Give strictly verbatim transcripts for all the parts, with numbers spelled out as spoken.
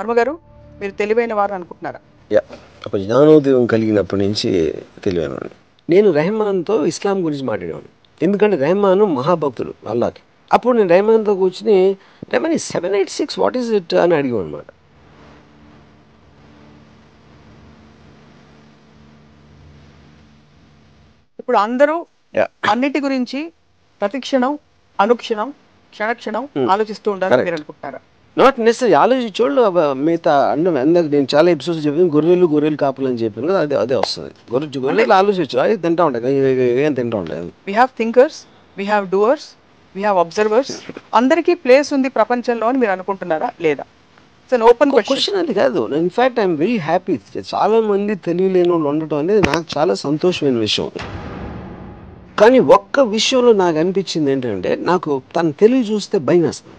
వర్మగారు మీరు తెలివైన వారు అనుకుంటున్నారా? యా, ఒక జ్ఞానోదయం కలిగినప్పటి నుంచి తెలివైన. నేను రెహమాన్తో ఇస్లాం గురించి మాట్లాడేవాడిని, ఎందుకంటే రెహమాను మహాభక్తుడు అల్లాకి. అప్పుడు నేను రెహమాన్తో కూర్చుని రెహమాన్ ఈ seven eight six what is it అని అడిగాను అనమాట. ఇప్పుడు అందరూ అన్నిటి గురించి ప్రతిక్షణం అనుక్షణం క్షణక్షణం ఆలోచిస్తూ ఉంటారు, మీరు అనుకుంటారా? Not necessary. ఆలోచించి చూడు మిగతా అన్నం అందరికి. నేను చాలా ఎపిసోడ్స్ చెప్పాను, గొర్రెలు గొర్రెలు కాపులు అని చెప్పాను కదా, అదే అదే వస్తుంది. గొర్రె గొర్రెలు ఆలోచించు, అది తింటా ఉంటాయి తింటా ఉంటాయి. We have thinkers, we have doers, we have observers. అందరికీ ప్లేస్ ఉంది ప్రపంచంలో అని మీరు అనుకుంటున్నారా లేదా? ఇట్స్ ఓపెన్ క్వశ్చన్ అది కాదు. In fact I'm very happy. చాలా మంది తెలియలేని వాళ్ళు ఉండటం అనేది నాకు చాలా సంతోషమైన విషయం. కానీ ఒక్క విషయంలో నాకు అనిపించింది ఏంటంటే, నాకు తను తెలివి చూస్తే భయం వేస్తుంది.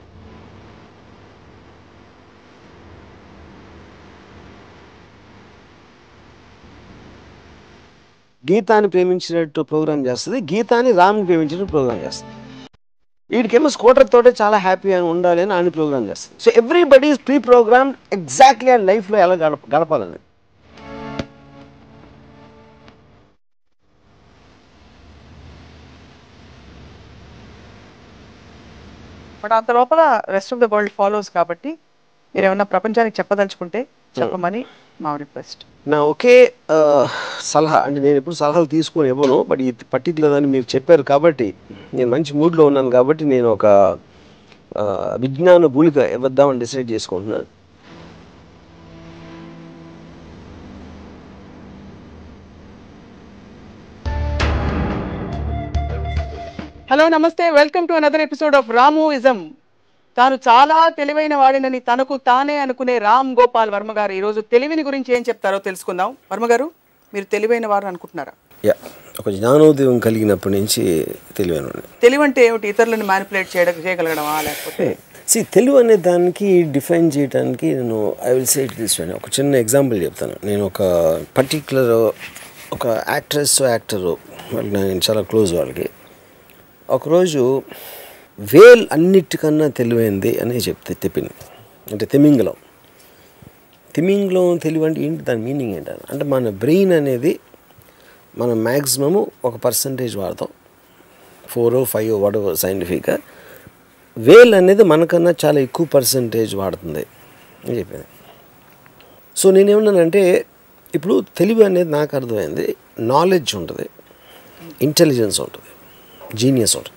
గీతాన్ని ప్రేమించినట్టు ప్రోగ్రామ్ చేస్తుంది, గీతాన్ని రామ్ని ప్రేమించినట్టు ప్రోగ్రామ్ చేస్తుంది. వీడికేమో స్కూటర్తో చాలా హ్యాపీ అని ఉండాలి అని ఆయన ప్రోగ్రామ్ చేస్తుంది. So everybody is pre program exactly ఆయన లైఫ్లో ఎలా గడప గడపాలని. బట్ అంత లోపల rest of the world follows. కాబట్టి మీరు ఏమన్నా ప్రపంచానికి చెప్పదలుచుకుంటే చెప్పమని మా రిక్వెస్ట్. నా ఒకే సలహా అంటే, నేను ఎప్పుడు సలహాలు తీసుకొని ఇవ్వను, బట్ ఇది పర్టికులర్ అని మీరు చెప్పారు కాబట్టి, నేను మంచి మూడ్లో ఉన్నాను కాబట్టి నేను ఒక విజ్ఞాన గుళిక ఇవ్వద్దామని డిసైడ్ చేసుకుంటున్నాను. హలో, నమస్తే, welcome to another episode of Ramuism. తాను చాలా తెలివైన వాడినని తనకు తానే అనుకునే రామ్ గోపాల్ వర్మ గారు ఈరోజు తెలివిని గురించి ఏం చెప్తారో తెలుసుకుందాం. వర్మ గారు, మీరు తెలివైన వారు అనుకుంటున్నారా? యా, ఒక జ్ఞానోదయం కలిగినప్పటి నుంచి తెలివైన. తెలివి అంటే ఏమిటి? ఇతరులను మ్యానిపులేట్ చేయడం చేయగలగడమా లేకపోతే? సి, తెలివి అనే దానికి డిఫైన్ చేయడానికి నేను I will say it this way. ఒక చిన్న ఎగ్జాంపుల్ చెప్తాను. నేను ఒక పర్టికులర్ ఒక యాక్ట్రెస్ యాక్టరు, వాళ్ళకి నేను చాలా క్లోజ్, వాళ్ళకి ఒకరోజు వేల్ అన్నిటికన్నా తెలివైంది అని చెప్తే తెప్పింది. అంటే తిమింగలం, తిమింగలం తెలివి అంటే ఏంటి, దాని మీనింగ్ ఏంటని అంటే, మన బ్రెయిన్ అనేది మనం మ్యాక్సిమము ఒక పర్సంటేజ్ వాడతాం, ఫోరో ఫైవ్ వాడవ సైంటిఫిక్గా. వేల్ అనేది మనకన్నా చాలా ఎక్కువ పర్సంటేజ్ వాడుతుంది అని చెప్పింది. సో నేనేమన్నానంటే, ఇప్పుడు తెలివి అనేది నాకు అర్థమైంది, నాలెడ్జ్ ఉంటుంది, ఇంటెలిజెన్స్ ఉంటుంది, జీనియస్ ఉంటుంది.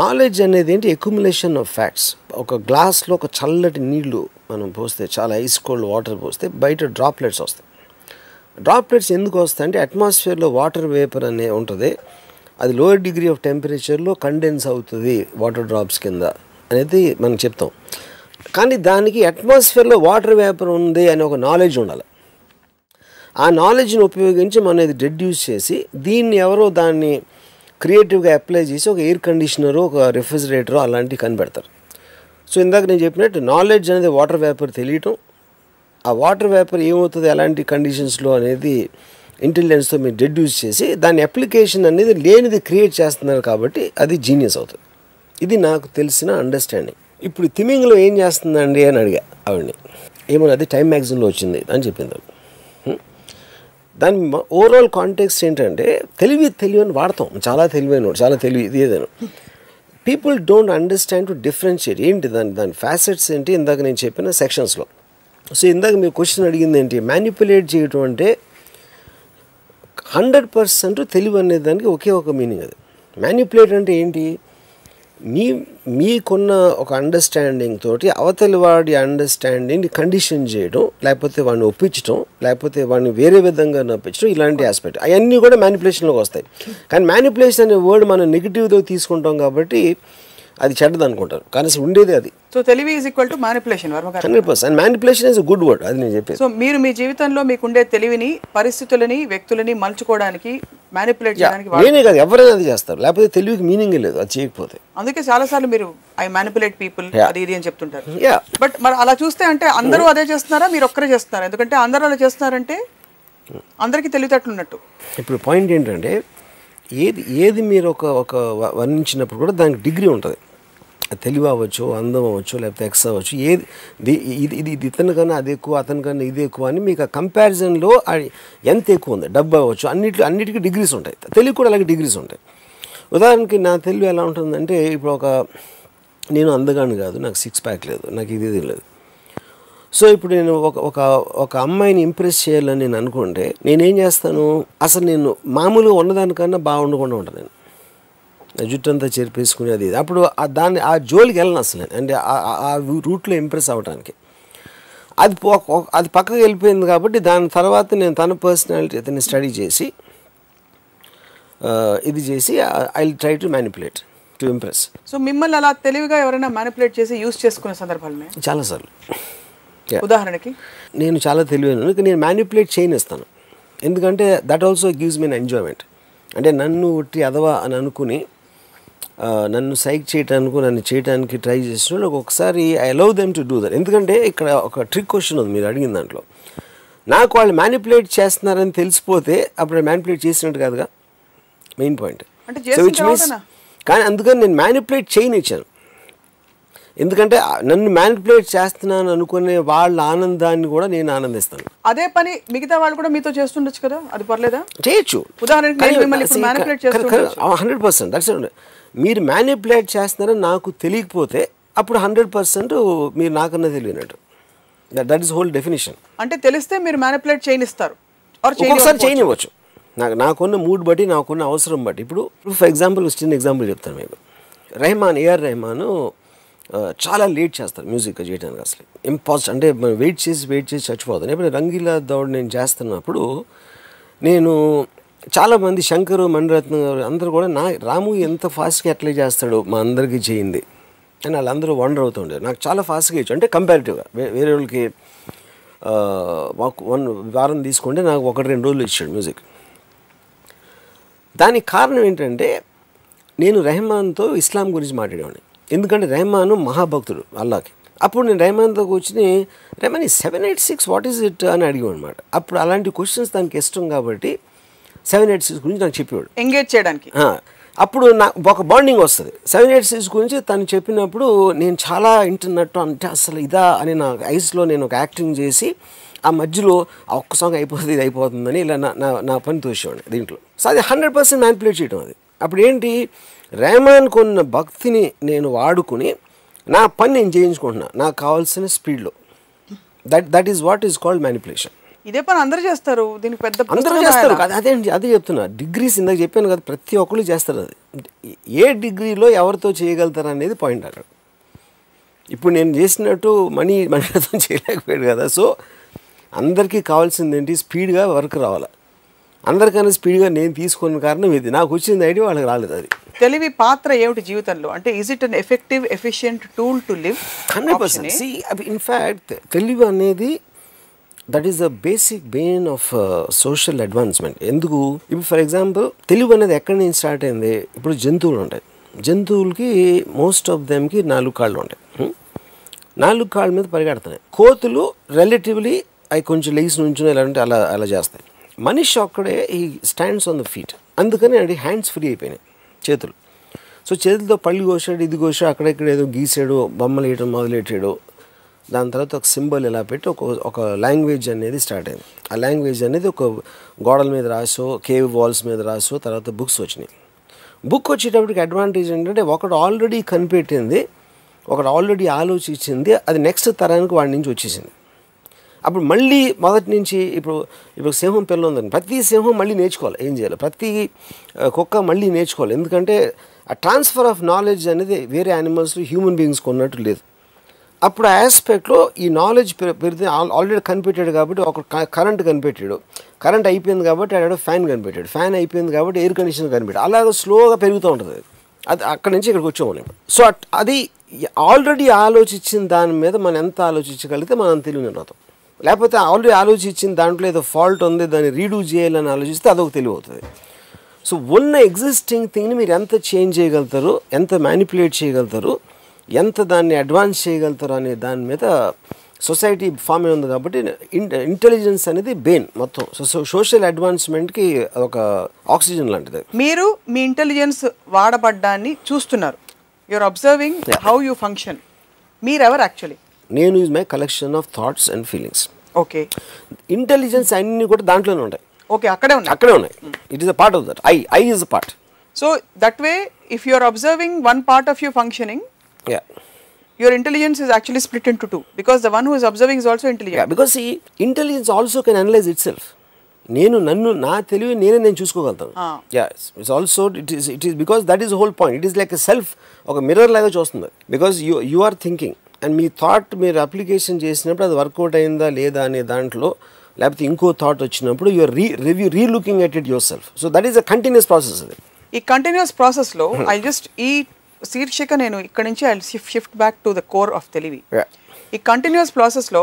నాలెడ్జ్ అనేది ఏంటి? Accumulation of facts. ఒక గ్లాస్లో ఒక చల్లటి నీళ్లు మనం పోస్తే, చాలా ఐస్ కోల్డ్ వాటర్ పోస్తే బయట డ్రాప్లెట్స్ వస్తాయి. డ్రాప్లెట్స్ ఎందుకు వస్తాయంటే, అట్మాస్ఫియర్లో వాటర్ వేపర్ అనే ఉంటుంది, అది లోయర్ డిగ్రీ ఆఫ్ టెంపరేచర్లో కండెన్స్ అవుతుంది వాటర్ డ్రాప్స్ కింద అనేది మనం చెప్తాం. కానీ దానికి అట్మాస్ఫియర్లో వాటర్ వేపర్ ఉంది అనే ఒక నాలెడ్జ్ ఉండాలి. ఆ నాలెడ్జ్ని ఉపయోగించి మనం ఇది రెడ్యూస్ చేసి, దీన్ని ఎవరో దాన్ని క్రియేటివ్గా అప్లై చేసి ఒక ఎయిర్ కండిషనరు, ఒక రిఫ్రిజిరేటరు అలాంటివి కనిపెడతారు. సో ఇందాక నేను చెప్పినట్టు నాలెడ్జ్ అనేది వాటర్ వేపర్ తెలియటం, ఆ వాటర్ వేపర్ ఏమవుతుంది ఎలాంటి కండిషన్స్లో అనేది ఇంటెలిజెన్స్తో మీరు రెడ్యూస్ చేసి, దాని అప్లికేషన్ అనేది లేనిది క్రియేట్ చేస్తున్నారు కాబట్టి అది జీనియస్ అవుతుంది. ఇది నాకు తెలిసిన అండర్స్టాండింగ్. ఇప్పుడు తిమింగ్లో ఏం చేస్తుందండి అని అడిగా ఆవిడ్ని, ఏమన్నా అది టైం మ్యాగజైన్లో వచ్చింది అని చెప్పింది. దాని ఓవరాల్ కాంటెక్స్ట్ ఏంటంటే, తెలివి తెలివని వాడతాం, చాలా తెలివైన చాలా తెలివి ఇది ఏదైనా. People don't understand to differentiate ఏంటి దాని దాని ఫ్యాసెట్స్ ఏంటి, ఇందాక నేను చెప్పిన సెక్షన్స్లో. సో ఇందాక మీరు క్వశ్చన్ అడిగింది ఏంటి, మ్యానిపులేట్ చేయటం అంటే హండ్రెడ్ పర్సెంట్ తెలివి అనే దానికి ఒకే ఒక మీనింగ్. అది మ్యానిపులేట్ అంటే ఏంటి, మీ మీకున్న ఒక అండర్స్టాండింగ్ తోటి అవతలి వాడి అండర్స్టాండింగ్ని కండిషన్ చేయడం, లేకపోతే వాడిని ఒప్పించడం, లేకపోతే వాడిని వేరే విధంగా నొప్పించడం, ఇలాంటి ఆస్పెక్ట్ అవన్నీ కూడా మ్యానిపులేషన్లోకి వస్తాయి. కానీ మ్యానిపులేషన్ అనే వర్డ్ మనం నెగిటివ్తో తీసుకుంటాం కాబట్టి అది చెడ్డది అనుకుంటారు, కానీ అసలు ఉండేది అది. సో తెలివి is equal to manipulation. Hundred percent manipulation is good word, అది నేను చెప్పేది. సో మీరు మీ జీవితంలో మీకుండే తెలివిని పరిస్థితులని వ్యక్తులని మలుచుకోవడానికి మ్యానిపులేట్ చేయడానికి నేనే కాదు ఎవరైనా అది చేస్తారు, లేకపోతే తెలివికి మీనింగ్ లేదు అది చేయకపోతే. అందుకే చాలాసార్లు మీరు ఐ మ్యానిపులేట్ పీపుల్ అది ఇది అని చెప్తుంటారు. బట్ మరి అలా చూస్తే అంటే అందరూ అదే చేస్తున్నారా, మీరు ఒక్కరే చేస్తున్నారా? ఎందుకంటే అందరూ అలా చేస్తున్నారంటే అందరికీ తెలివితేటలు ఉన్నట్టు. ఇప్పుడు పాయింట్ ఏంటంటే, ఏది ఏది మీరు ఒక ఒక వర్ణించినప్పుడు కూడా దానికి డిగ్రీ ఉంటుంది. తెలివి అవ్వచ్చు, అందం అవ్వచ్చు, లేకపోతే ఎక్స్ అవ్వచ్చు, ఏది ఇది ఇది ఇది ఇతని కన్నా అది ఎక్కువ, అతని కన్నా ఇది ఎక్కువ అని మీకు ఆ కంపారిజన్లో ఎంత ఎక్కువ ఉంది, డబ్బు అవ్వచ్చు, అన్నిటి అన్నిటికీ డిగ్రీస్ ఉంటాయి. తెలివి కూడా అలాగే డిగ్రీస్ ఉంటాయి. ఉదాహరణకి నా తెలివి ఎలా ఉంటుందంటే, ఇప్పుడు ఒక నేను అందగాను కాదు, నాకు సిక్స్ ప్యాక్ లేదు, నాకు ఇది ఇది లేదు. సో ఇప్పుడు నేను ఒక ఒక ఒక అమ్మాయిని ఇంప్రెస్ చేయాలని నేను అనుకుంటే నేనేం చేస్తాను, అసలు నేను మామూలుగా ఉన్నదానికన్నా బాగుండకుండా ఉంటాను. నేను జుట్టు అంతా చేర్పేసుకుని అది ఇది అప్పుడు దాన్ని ఆ జోలికి వెళ్ళను అసలు నేను, అంటే ఆ రూట్లో ఇంప్రెస్ అవ్వడానికి. అది అది పక్కకు వెళ్ళిపోయింది కాబట్టి దాని తర్వాత నేను తన పర్సనాలిటీ అతన్ని స్టడీ చేసి ఇది చేసి I will try to manipulate to impress. So మిమ్మల్ని అలా తెలివిగా ఎవరైనా మ్యానిపులేట్ చేసి యూజ్ చేసుకునే సందర్భాలు చాలాసార్లు. ఉదాహరణకి నేను చాలా తెలివైన, నేను మ్యానిపులేట్ చేయనిస్తాను, ఎందుకంటే that also gives me an enjoyment. అంటే నన్ను ఒట్టి అదవా అని అనుకుని నన్ను సైక్ చేయటానికి నన్ను చేయడానికి ట్రై చేసిన ఒకసారి I allow them to do that. ఎందుకంటే ఇక్కడ ఒక ట్రిక్ క్వశ్చన్ ఉంది మీరు అడిగిన దాంట్లో. నాకు వాళ్ళు మ్యానిపులేట్ చేస్తున్నారని తెలిసిపోతే అప్పుడు మ్యానిపులేట్ చేసినట్టు కాదుగా మెయిన్ పాయింట్. కానీ అందుకని నేను మ్యానిపులేట్ చేయనిచ్చాను, ఎందుకంటే నన్ను మ్యానిపులేట్ చేస్తున్నాను అనుకునే వాళ్ళ ఆనందాన్ని కూడా నేను ఆనందిస్తాను. అదే పని మిగతా వాళ్ళు కూడా మీతో చేస్తుండొచ్చు కదా, అది పర్లేదా? చేయొచ్చు. Hundred percent that's it. మీరు మ్యానిపులేట్ చేస్తున్నారని నాకు తెలియకపోతే అప్పుడు హండ్రెడ్ పర్సెంట్ మీరు నాకన్నా తెలియనట్టు. That is whole definition. అంటే తెలిస్తే మీరు మ్యానిపులేట్ చేయనిస్తారు, ఒకసారి చేయనివ్వచ్చు, నాకు నాకున్న మూడ్ బట్టి, నాకున్న అవసరం బట్టి. ఇప్పుడు ఫర్ ఎగ్జాంపుల్ చిన్న ఎగ్జాంపుల్ చెప్తాను మీకు. రెహమాన్ ఏఆర్ రెహమాను చాలా లేట్ చేస్తారు మ్యూజిక్ చేయడానికి, అసలు ఇంపాసిబుల్. అంటే వెయిట్ చేసి వెయిట్ చేసి చచ్చిపోతాను. ఇప్పుడు రంగీలా దౌడ్ నేను చేస్తున్నప్పుడు నేను చాలామంది శంకరు మణిరత్నం గారు అందరూ కూడా నా రాము ఎంత ఫాస్ట్గా అట్లే చేస్తాడు మా అందరికీ చేయింది అని వాళ్ళందరూ వండర్ అవుతుండే. నాకు చాలా ఫాస్ట్గా ఇచ్చు, అంటే కంపారిటివ్గా వేరే వాళ్ళకి వన్ వారం తీసుకుంటే నాకు ఒకటి రెండు రోజులు ఇచ్చాడు మ్యూజిక్. దానికి కారణం ఏంటంటే నేను రెహమాన్తో ఇస్లాం గురించి మాట్లాడేవాడిని, ఎందుకంటే రెహమాను మహాభక్తుడు అల్లాకి. అప్పుడు నేను రెహమాన్తో కూర్చుని రెహమాన్ ఈ seven eight six what is it అని అడిగాను అనమాట. అప్పుడు అలాంటి క్వశ్చన్స్ దానికి ఇష్టం కాబట్టి సెవెన్ ఎయిట్ సిక్స్ గురించి నాకు చెప్పేవాడు ఎంగేజ్ చేయడానికి. అప్పుడు నాకు ఒక బాండింగ్ వస్తుంది. సెవెన్ ఎయిట్ సిక్స్ గురించి తను చెప్పినప్పుడు నేను చాలా వింటున్నట్టు, అంటే అసలు ఇదా అని నా ఐస్లో నేను ఒక యాక్టింగ్ చేసి ఆ మధ్యలో ఒక్క సాంగ్ అయిపోతుంది ఇది అయిపోతుందని ఇలా నా నా పని తోసేవాడిని దీంట్లో. సో అది హండ్రెడ్ పర్సెంట్ మ్యానిపులేట్ చేయడం. అది అప్పుడు ఏంటి రెహమాన్ కొన్న భక్తిని నేను వాడుకుని నా పని నేను చేయించుకుంటున్నా నాకు కావాల్సిన స్పీడ్లో. That that is what is called manipulation. ఇదే పని అందరూ చేస్తారు, దీనికి పెద్ద అందరూ చేస్తారు కదా. అదే అదే చెప్తున్నా, డిగ్రీస్ ఇందాక చెప్పాను కదా ప్రతి ఒక్కరు చేస్తారు. అది ఏ డిగ్రీలో ఎవరితో చేయగలుగుతారు అనేది పాయింట్ అక్కడ. ఇప్పుడు నేను చేసినట్టు మనీ మనీతో చేయలేకపోయాడు కదా. సో అందరికీ కావాల్సింది ఏంటి, స్పీడ్గా వర్క్ రావాలి. అందరికన్నా స్పీడ్గా నేను తీసుకున్న కారణం ఇది, నాకు వచ్చింది ఐడియా వాళ్ళకి రాలేదు. అది తెలివి పాత్ర ఏమిటి జీవితంలో అంటే, is it an effective efficient tool to live? Hundred percent see in fact తెలివి అనేది that is the basic bane of social advancement. ఎందుకు ఇప్పుడు ఫర్ ఎగ్జాంపుల్ తెలివి అనేది ఎక్కడి నుంచి స్టార్ట్ అయింది? ఇప్పుడు జంతువులు ఉంటాయి, జంతువులకి మోస్ట్ ఆఫ్ దెమ్కి నాలుగు కాళ్ళు ఉంటాయి, నాలుగు కాళ్ళ మీద పరిగెడుతున్నాయి. కోతులు రిలేటివ్లీ అవి కొంచెం లెగ్స్ నుంచుని ఎలా అంటే అలా అలా చేస్తాయి. మనిషి ఒక్కడే ఈ స్టాండ్స్ ఆన్ ద ఫీట్, అందుకని అది హ్యాండ్స్ ఫ్రీ అయిపోయినాయి చేతులు. సో చేతులతో పళ్ళు కోసాడు, ఇది కోసాడు, అక్కడెక్కడ ఏదో గీసాడు, బొమ్మలు వేయడం మొదలెట్టాడు. దాని తర్వాత ఒక సింబల్ ఇలా పెట్టి ఒక ఒక లాంగ్వేజ్ అనేది స్టార్ట్ అయింది. ఆ లాంగ్వేజ్ అనేది ఒక గోడల మీద రాసో, కేవ్ వాల్స్ మీద రాసో, తర్వాత బుక్స్ వచ్చినాయి. బుక్ వచ్చేటప్పటికి అడ్వాంటేజ్ ఏంటంటే ఒకటి ఆల్రెడీ కనిపెట్టింది, ఒకటి ఆల్రెడీ ఆలోచించింది, అది నెక్స్ట్ తరానికి వాడి నుంచి వచ్చేసింది. అప్పుడు మళ్ళీ మొదటి నుంచి ఇప్పుడు ఇప్పుడు సింహం పిల్ల ఉందండి, ప్రతి సింహం మళ్ళీ నేర్చుకోవాలి ఏం చేయాలి, ప్రతి కుక్క మళ్ళీ నేర్చుకోవాలి. ఎందుకంటే ఆ ట్రాన్స్ఫర్ ఆఫ్ నాలెడ్జ్ అనేది వేరే యానిమల్స్లో హ్యూమన్ బీయింగ్స్కి ఉన్నట్టు లేదు. అప్పుడు ఆ ఆస్పెక్ట్లో ఈ నాలెడ్జ్ పెరిగితే ఆల్రెడీ కనిపెట్టాడు కాబట్టి ఒక కరెంట్ కనిపెట్టాడు, కరెంట్ అయిపోయింది కాబట్టి ఆడ ఫ్యాన్ కనిపెట్టాడు, ఫ్యాన్ అయిపోయింది కాబట్టి ఎయిర్ కండిషన్ కనిపెట్టాడు, అలాగే స్లోగా పెరుగుతూ ఉంటుంది. అది అక్కడి నుంచి ఇక్కడికి వచ్చాము. సో అది ఆల్రెడీ ఆలోచించిన దాని మీద మనం ఎంత ఆలోచించగలిగితే మనం తెలివిని అవుతాం. లేకపోతే ఆల్రెడీ ఆలోచించిన దాంట్లో ఏదో ఫాల్ట్ ఉంది, దాన్ని రీడూ చేయాలని ఆలోచిస్తే అదొక తెలివి అవుతుంది. సో ఉన్న ఎగ్జిస్టింగ్ థింగ్ని మీరు ఎంత చేంజ్ చేయగలుగుతారు, ఎంత మ్యానిపులేట్ చేయగలుగుతారు, ఎంత దాన్ని అడ్వాన్స్ చేయగలుగుతారు అనే దాని మీద సొసైటీ ఫామ్ అయి ఉంది కాబట్టి ఇంటెలిజెన్స్ అనేది బేన్ మొత్తం సో సోషల్ అడ్వాన్స్మెంట్కి ఒక ఆక్సిజన్ లాంటిది. మీరు మీ ఇంటెలిజెన్స్ వాడబడ్డాన్ని చూస్తున్నారు, You are observing yeah. how you function. Meer ever actually. Nenu is my collection of thoughts and feelings. Okay. Intelligence and you go to Dantlan. Okay, it is a part of that. I, I is a part. So that way, if you are observing one part of your functioning, yeah, your intelligence is actually split into two, because the one who is observing is also intelligent. Yeah, because see, intelligence also can analyze itself. Nenu nannu na telivu nene nenu chusukogaltanu. Yeah, it's also it is it is because that is the whole point. It is like a self, okay, mirror laga chustundi, because you you are thinking and me thought me application chesinappudu adu work out ayinda leda ane dantlo లేకపోతే ఇంకో thought వచ్చినప్పుడు you are re review re looking at it yourself. So that is a continuous process. అది ఈ continuous ప్రాసెస్లో I just ఈ శీర్షిక నేను ఇక్కడ నుంచి I shift back to the core of తెలివి. ఈ కంటిన్యూస్ ప్రాసెస్లో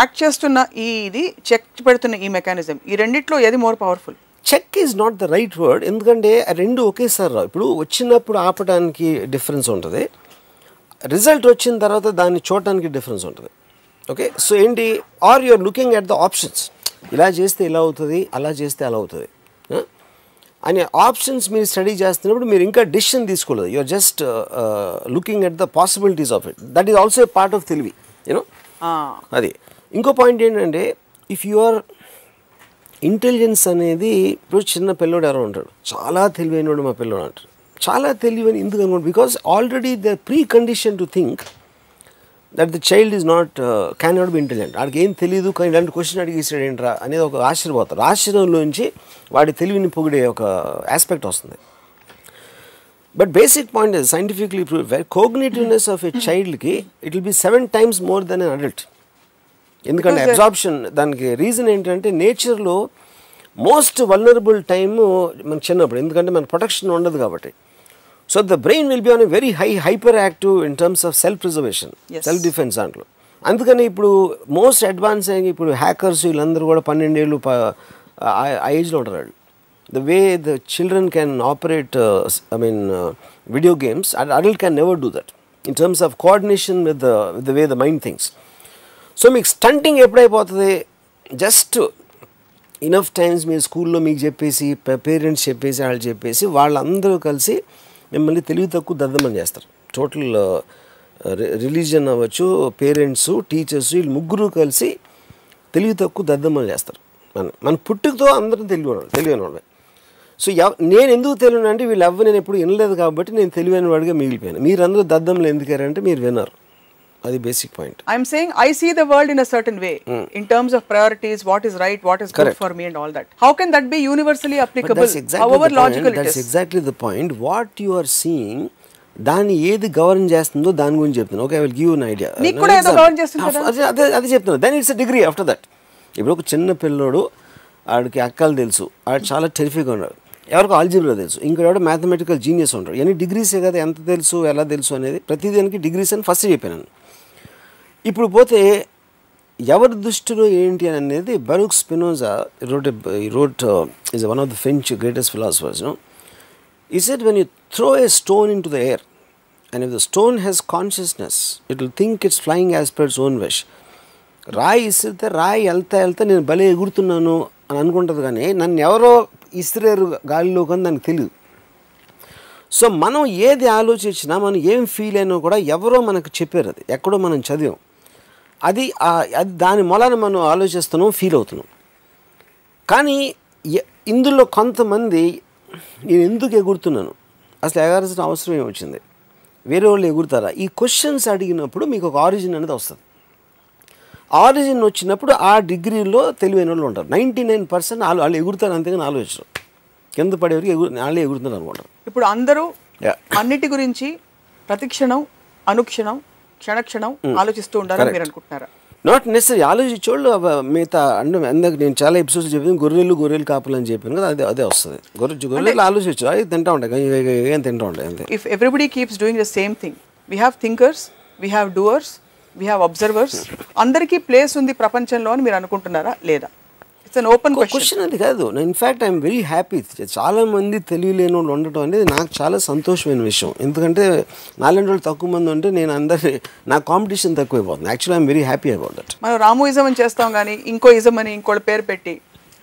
యాక్ట్ చేస్తున్న ఈ ఇది చెక్ పెడుతున్న ఈ మెకానిజం, ఈ రెండిట్లో ఏది more powerful? Check is not the right word, ఎందుకంటే రెండు ఒకేసారి రావు. ఇప్పుడు వచ్చినప్పుడు ఆపడానికి డిఫరెన్స్ ఉంటుంది, రిజల్ట్ వచ్చిన తర్వాత దాన్ని చూడటానికి డిఫరెన్స్ ఉంటుంది. ఓకే, సో ఏంటి, are you are looking at the options, ఇలా చేస్తే ఇలా అవుతుంది, అలా చేస్తే అలా అవుతుంది అని ఆప్షన్స్ మీరు స్టడీ చేస్తున్నప్పుడు మీరు ఇంకా డిసిషన్ తీసుకోలేదు. You are just looking at the possibilities of it. That is also a part of తెలివి, యూనో. అది ఇంకో పాయింట్ ఏంటంటే, ఇఫ్ యు ఆర్ ఇంటెలిజెన్స్ అనేది, ఇప్పుడు చిన్న పిల్లోడు ఎవరో ఉంటాడు, చాలా తెలివైనోడు మా పిల్లోడు అంటారు. చాలా తెలివైన ఎందుకు అనుకోండి, because already the pre condition to think that the child is not can not be intelligent. వాడికి ఏం తెలియదు కానీ ఇలాంటి క్వశ్చన్ అడిగేసాడు ఏంట్రా అనేది ఒక ఆశ్చర్యపోతారు. ఆశ్చర్యంలోంచి వాడి తెలివిని పొగిడే ఒక ఆస్పెక్ట్ వస్తుంది. But basic point is scientifically proved, cognitiveness of a చైల్డ్కి it will be seven times more than an adult. ఎందుకంటే అబ్జార్ప్షన్, దానికి రీజన్ ఏంటంటే నేచర్లో మోస్ట్ వల్నరబుల్ టైము మన చిన్నప్పుడు, ఎందుకంటే మన ప్రొటెక్షన్ ఉండదు కాబట్టి. So the brain will be on a very high hyperactive in terms of self-preservation, yes. self-defense. Antlo. Andukane ippudu most advanced ayingi ippudu hackers illandaru kuda twelve ellu age lo untaru. The way the children can operate, uh, I mean, uh, video games, an adult can never do that in terms of coordination with the with the way the mind thinks. So meek stunting eppudu ayipothadi, just enough times mee school lo meek cheppesi, parents cheppesi, allu cheppesi, vallandaru kalisi మిమ్మల్ని తెలివి తక్కువ దద్దమని చేస్తారు. Total religion అవ్వచ్చు, parents, teachers, వీళ్ళు ముగ్గురు కలిసి తెలివి తక్కువ దద్దమని చేస్తారు. మన మన పుట్టుకతో అందరం తెలివైన తెలివైన వాళ్ళే. సో నేను ఎందుకు తెలియను అంటే, వీళ్ళు ఎవ్వరు నేను ఎప్పుడు వినలేదు కాబట్టి నేను తెలివైన వాడిగా మిగిలిపోయాను. మీరందరూ దద్దములు ఎందుకంటే మీరు విన్నారు. అది basic point. I'm saying I see the world in a certain way in terms of priorities, what is right, what is good for me and all that. How can that be universally applicable however logical it is? That's exactly the point. What you are seeing, దాన్ని ఏది govern చేస్తుందో దాని గురించి చెప్తున్నాను. Okay, I will give you an idea. నీకు కూడా ఏదో govern చేస్తుంది కదా, అదే అదే చెప్తున్నాను. Then it's a degree after that. ఇప్పుడు ఒక చిన్న పిల్లోడు, ఆడికి అక్కలు తెలుసు, ఆడు చాలా టెరిఫిక్గా ఉన్నాడు. ఎవరికి ఆల్జీబ్రా తెలుసు, ఇంకోటి మ్యాథమెటికల్ జీనియస్ ఉంటాడు. ఎన్ని డిగ్రీసే కదా, ఎంత తెలుసు ఎలా తెలుసు అనేది ప్రతిదానికి డిగ్రీస్ అని ఫస్ట్ చెప్పాను. ఇప్పుడు పోతే ఎవరి దృష్టిలో ఏంటి అని అనేది, Baruch Spinoza wrote wrote is one of the French greatest philosophers. He said, when you throw a stone in to the air and if the stone has consciousness it will think it's flying as per its own wish. రాయి ఇస్తే రాయి వెళ్తా వెళ్తా నేను భలే ఎగురుతున్నాను అని అనుకుంటుంది, కానీ నన్ను ఎవరో ఇస్రేరు గాలిలో కానీ దానికి తెలియదు. సో మనం ఏది ఆలోచించినా, మనం ఏం ఫీల్ అయినా కూడా ఎవరో మనకు చెప్పారు, అది ఎక్కడో మనం చదివాం, అది అది దాని మూలాన్ని మనం ఆలోచిస్తున్నాం, ఫీల్ అవుతున్నాం. కానీ ఇందులో కొంతమంది నేను ఎందుకు ఎగురుతున్నాను, అసలు ఎగరాల్సిన అవసరం ఏమొచ్చింది, వేరే వాళ్ళు ఎగురుతారా, ఈ క్వశ్చన్స్ అడిగినప్పుడు మీకు ఒక ఆరిజిన్ అనేది వస్తుంది. ఆరిజిన్ వచ్చినప్పుడు ఆ డిగ్రీలో తెలివైన వాళ్ళు ఉంటారు. నైంటీ నైన్ పర్సెంట్ వాళ్ళు వాళ్ళు ఎగురుతారు, అంతేగాని ఆలోచించరు. కింద పడేవరకు ఎగురు వాళ్ళే ఎగురుతున్నారు అనుకుంటారు. ఇప్పుడు అందరూ అన్నిటి గురించి ప్రతిక్షణం అనుక్షణం క్షణక్షణం ఆలోచిస్తూ ఉంటారు మీరు అనుకుంటున్నారా? Not necessary. ఆలోచించే వాళ్ళు మిగతా అంటే, అందరికి నేను చాలా ఎపిసోడ్స్ చెప్పాను, గొర్రెలు గొర్రెలు కాపులు అని చెప్పాను కదా, అదే అదే వస్తుంది. గొర్రె గొర్రెలు ఆలోచించు, అది తింటూ ఉంటాయి తింటూ ఉంటాయి అంతే. If everybody keeps doing the same thing, we have thinkers, we have doers, we have observers. అందరికీ ప్లేస్ ఉంది ప్రపంచంలో అని మీరు అనుకుంటున్నారా లేదా? It's an open question. అది కాదు, ఇన్ఫ్యాక్ట్ ఐఎమ్ వెరీ హ్యాపీ. చాలామంది తెలియలేని వాళ్ళు ఉండటం అనేది నాకు చాలా సంతోషమైన విషయం. ఎందుకంటే నాలుగు రోజులు తక్కువ మంది ఉంటే నేను అందరి నా కాంపిటీషన్ తక్కువైపోతుంది. Actually I'm very happy about that. మనం రామోయిజం అని చేస్తాం కానీ ఇంకో ఇజం అని ఇంకోటి పేరు పెట్టి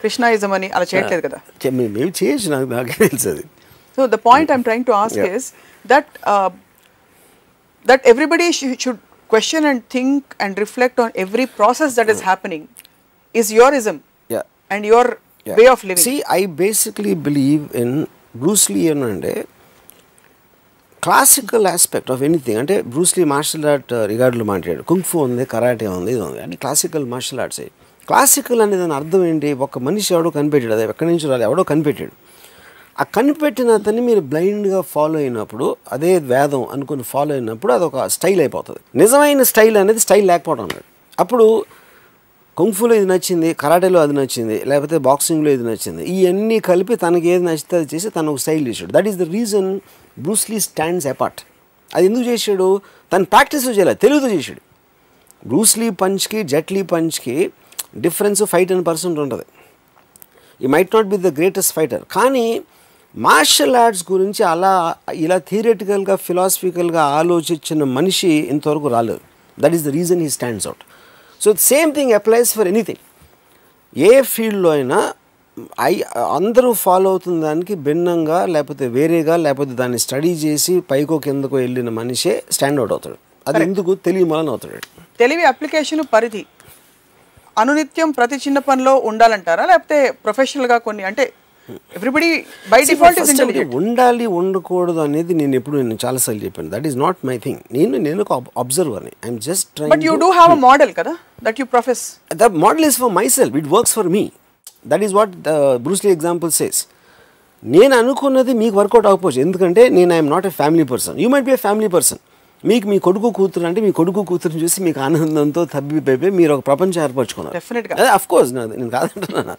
కృష్ణాయిజం అని అలా చేయట్లేదు కదా. మేము చేయొచ్చు, నాకు నాకే తెలుసు. So the point I'm trying to ask is that that everybody sh should question and think and reflect on every process that mm. is happening is yorism yeah. and your yeah. way of living. See, I basically believe in Bruce Lee and a classical aspect of anything. And Bruce Lee martial art uh, regardless of Kung Fu, karate, and classical martial arts. Classical and then Ardham India, Waka Manisha competed, they were conventional, I would have competed. A competitor is blind following up, that is Vadam, following up, that is style. Nizama style and style lack pot on it. Apudu Kung Fu is Nachinde, Karate Adnachinde, Lapathe boxing is Nachinde, Yenni Kalpi Tanagay Nachta Chesetano style issue. That is the reason Bruce Lee stands apart. I Indu Jeshido, then practice Ujela, Telugu Jeshid. Bruce Lee punch ki, Jet Lee punch ki, difference of fight and person don't have. He might not be the greatest fighter. Kani martial arts gurinchi ala ila theoretical ga philosophical ga aalochichina manishi intavarku raledu. That is the reason he stands out. So the same thing applies for anything. Ye field lo aina I andaru follow avutundi daniki bennanga lepothe verega lepothe dani study chesi paiko kendako ellina manishe stand out avutadu. Adi enduku teliyamana avutadu. Telivi application paridhi అనునిత్యం ప్రతి చిన్న పనిలో ఉండాలంటారా లేకపోతే professional గా కొన్ని అంటే everybody by default is intelligent ఉండాలి ఉండకూడదు అనేది నేను ఎప్పుడు నేను చాలా సార్లు చెప్పాను that is not my thing నేను నేను ఒక అబ్జర్వర్ ని I am just trying but you do have a model కదా that you profess the model is for myself it works for me that is what Bruce Lee example says నేను అనుకున్నది మీకు work out అవ్వకపోవచ్చు ఎందుకంటే నేను I am not a family person you might be a family person మీకు మీ కొడుకు కూతురు అంటే మీ కొడుకు కూతురుని చూసి మీకు ఆనందంతో తబ్బిపోయి మీరు ఒక ప్రపంచం ఏర్పరచుకున్నారు డెఫినెట్గా అఫ్ కోర్స్ నేను కాదంటున్నాను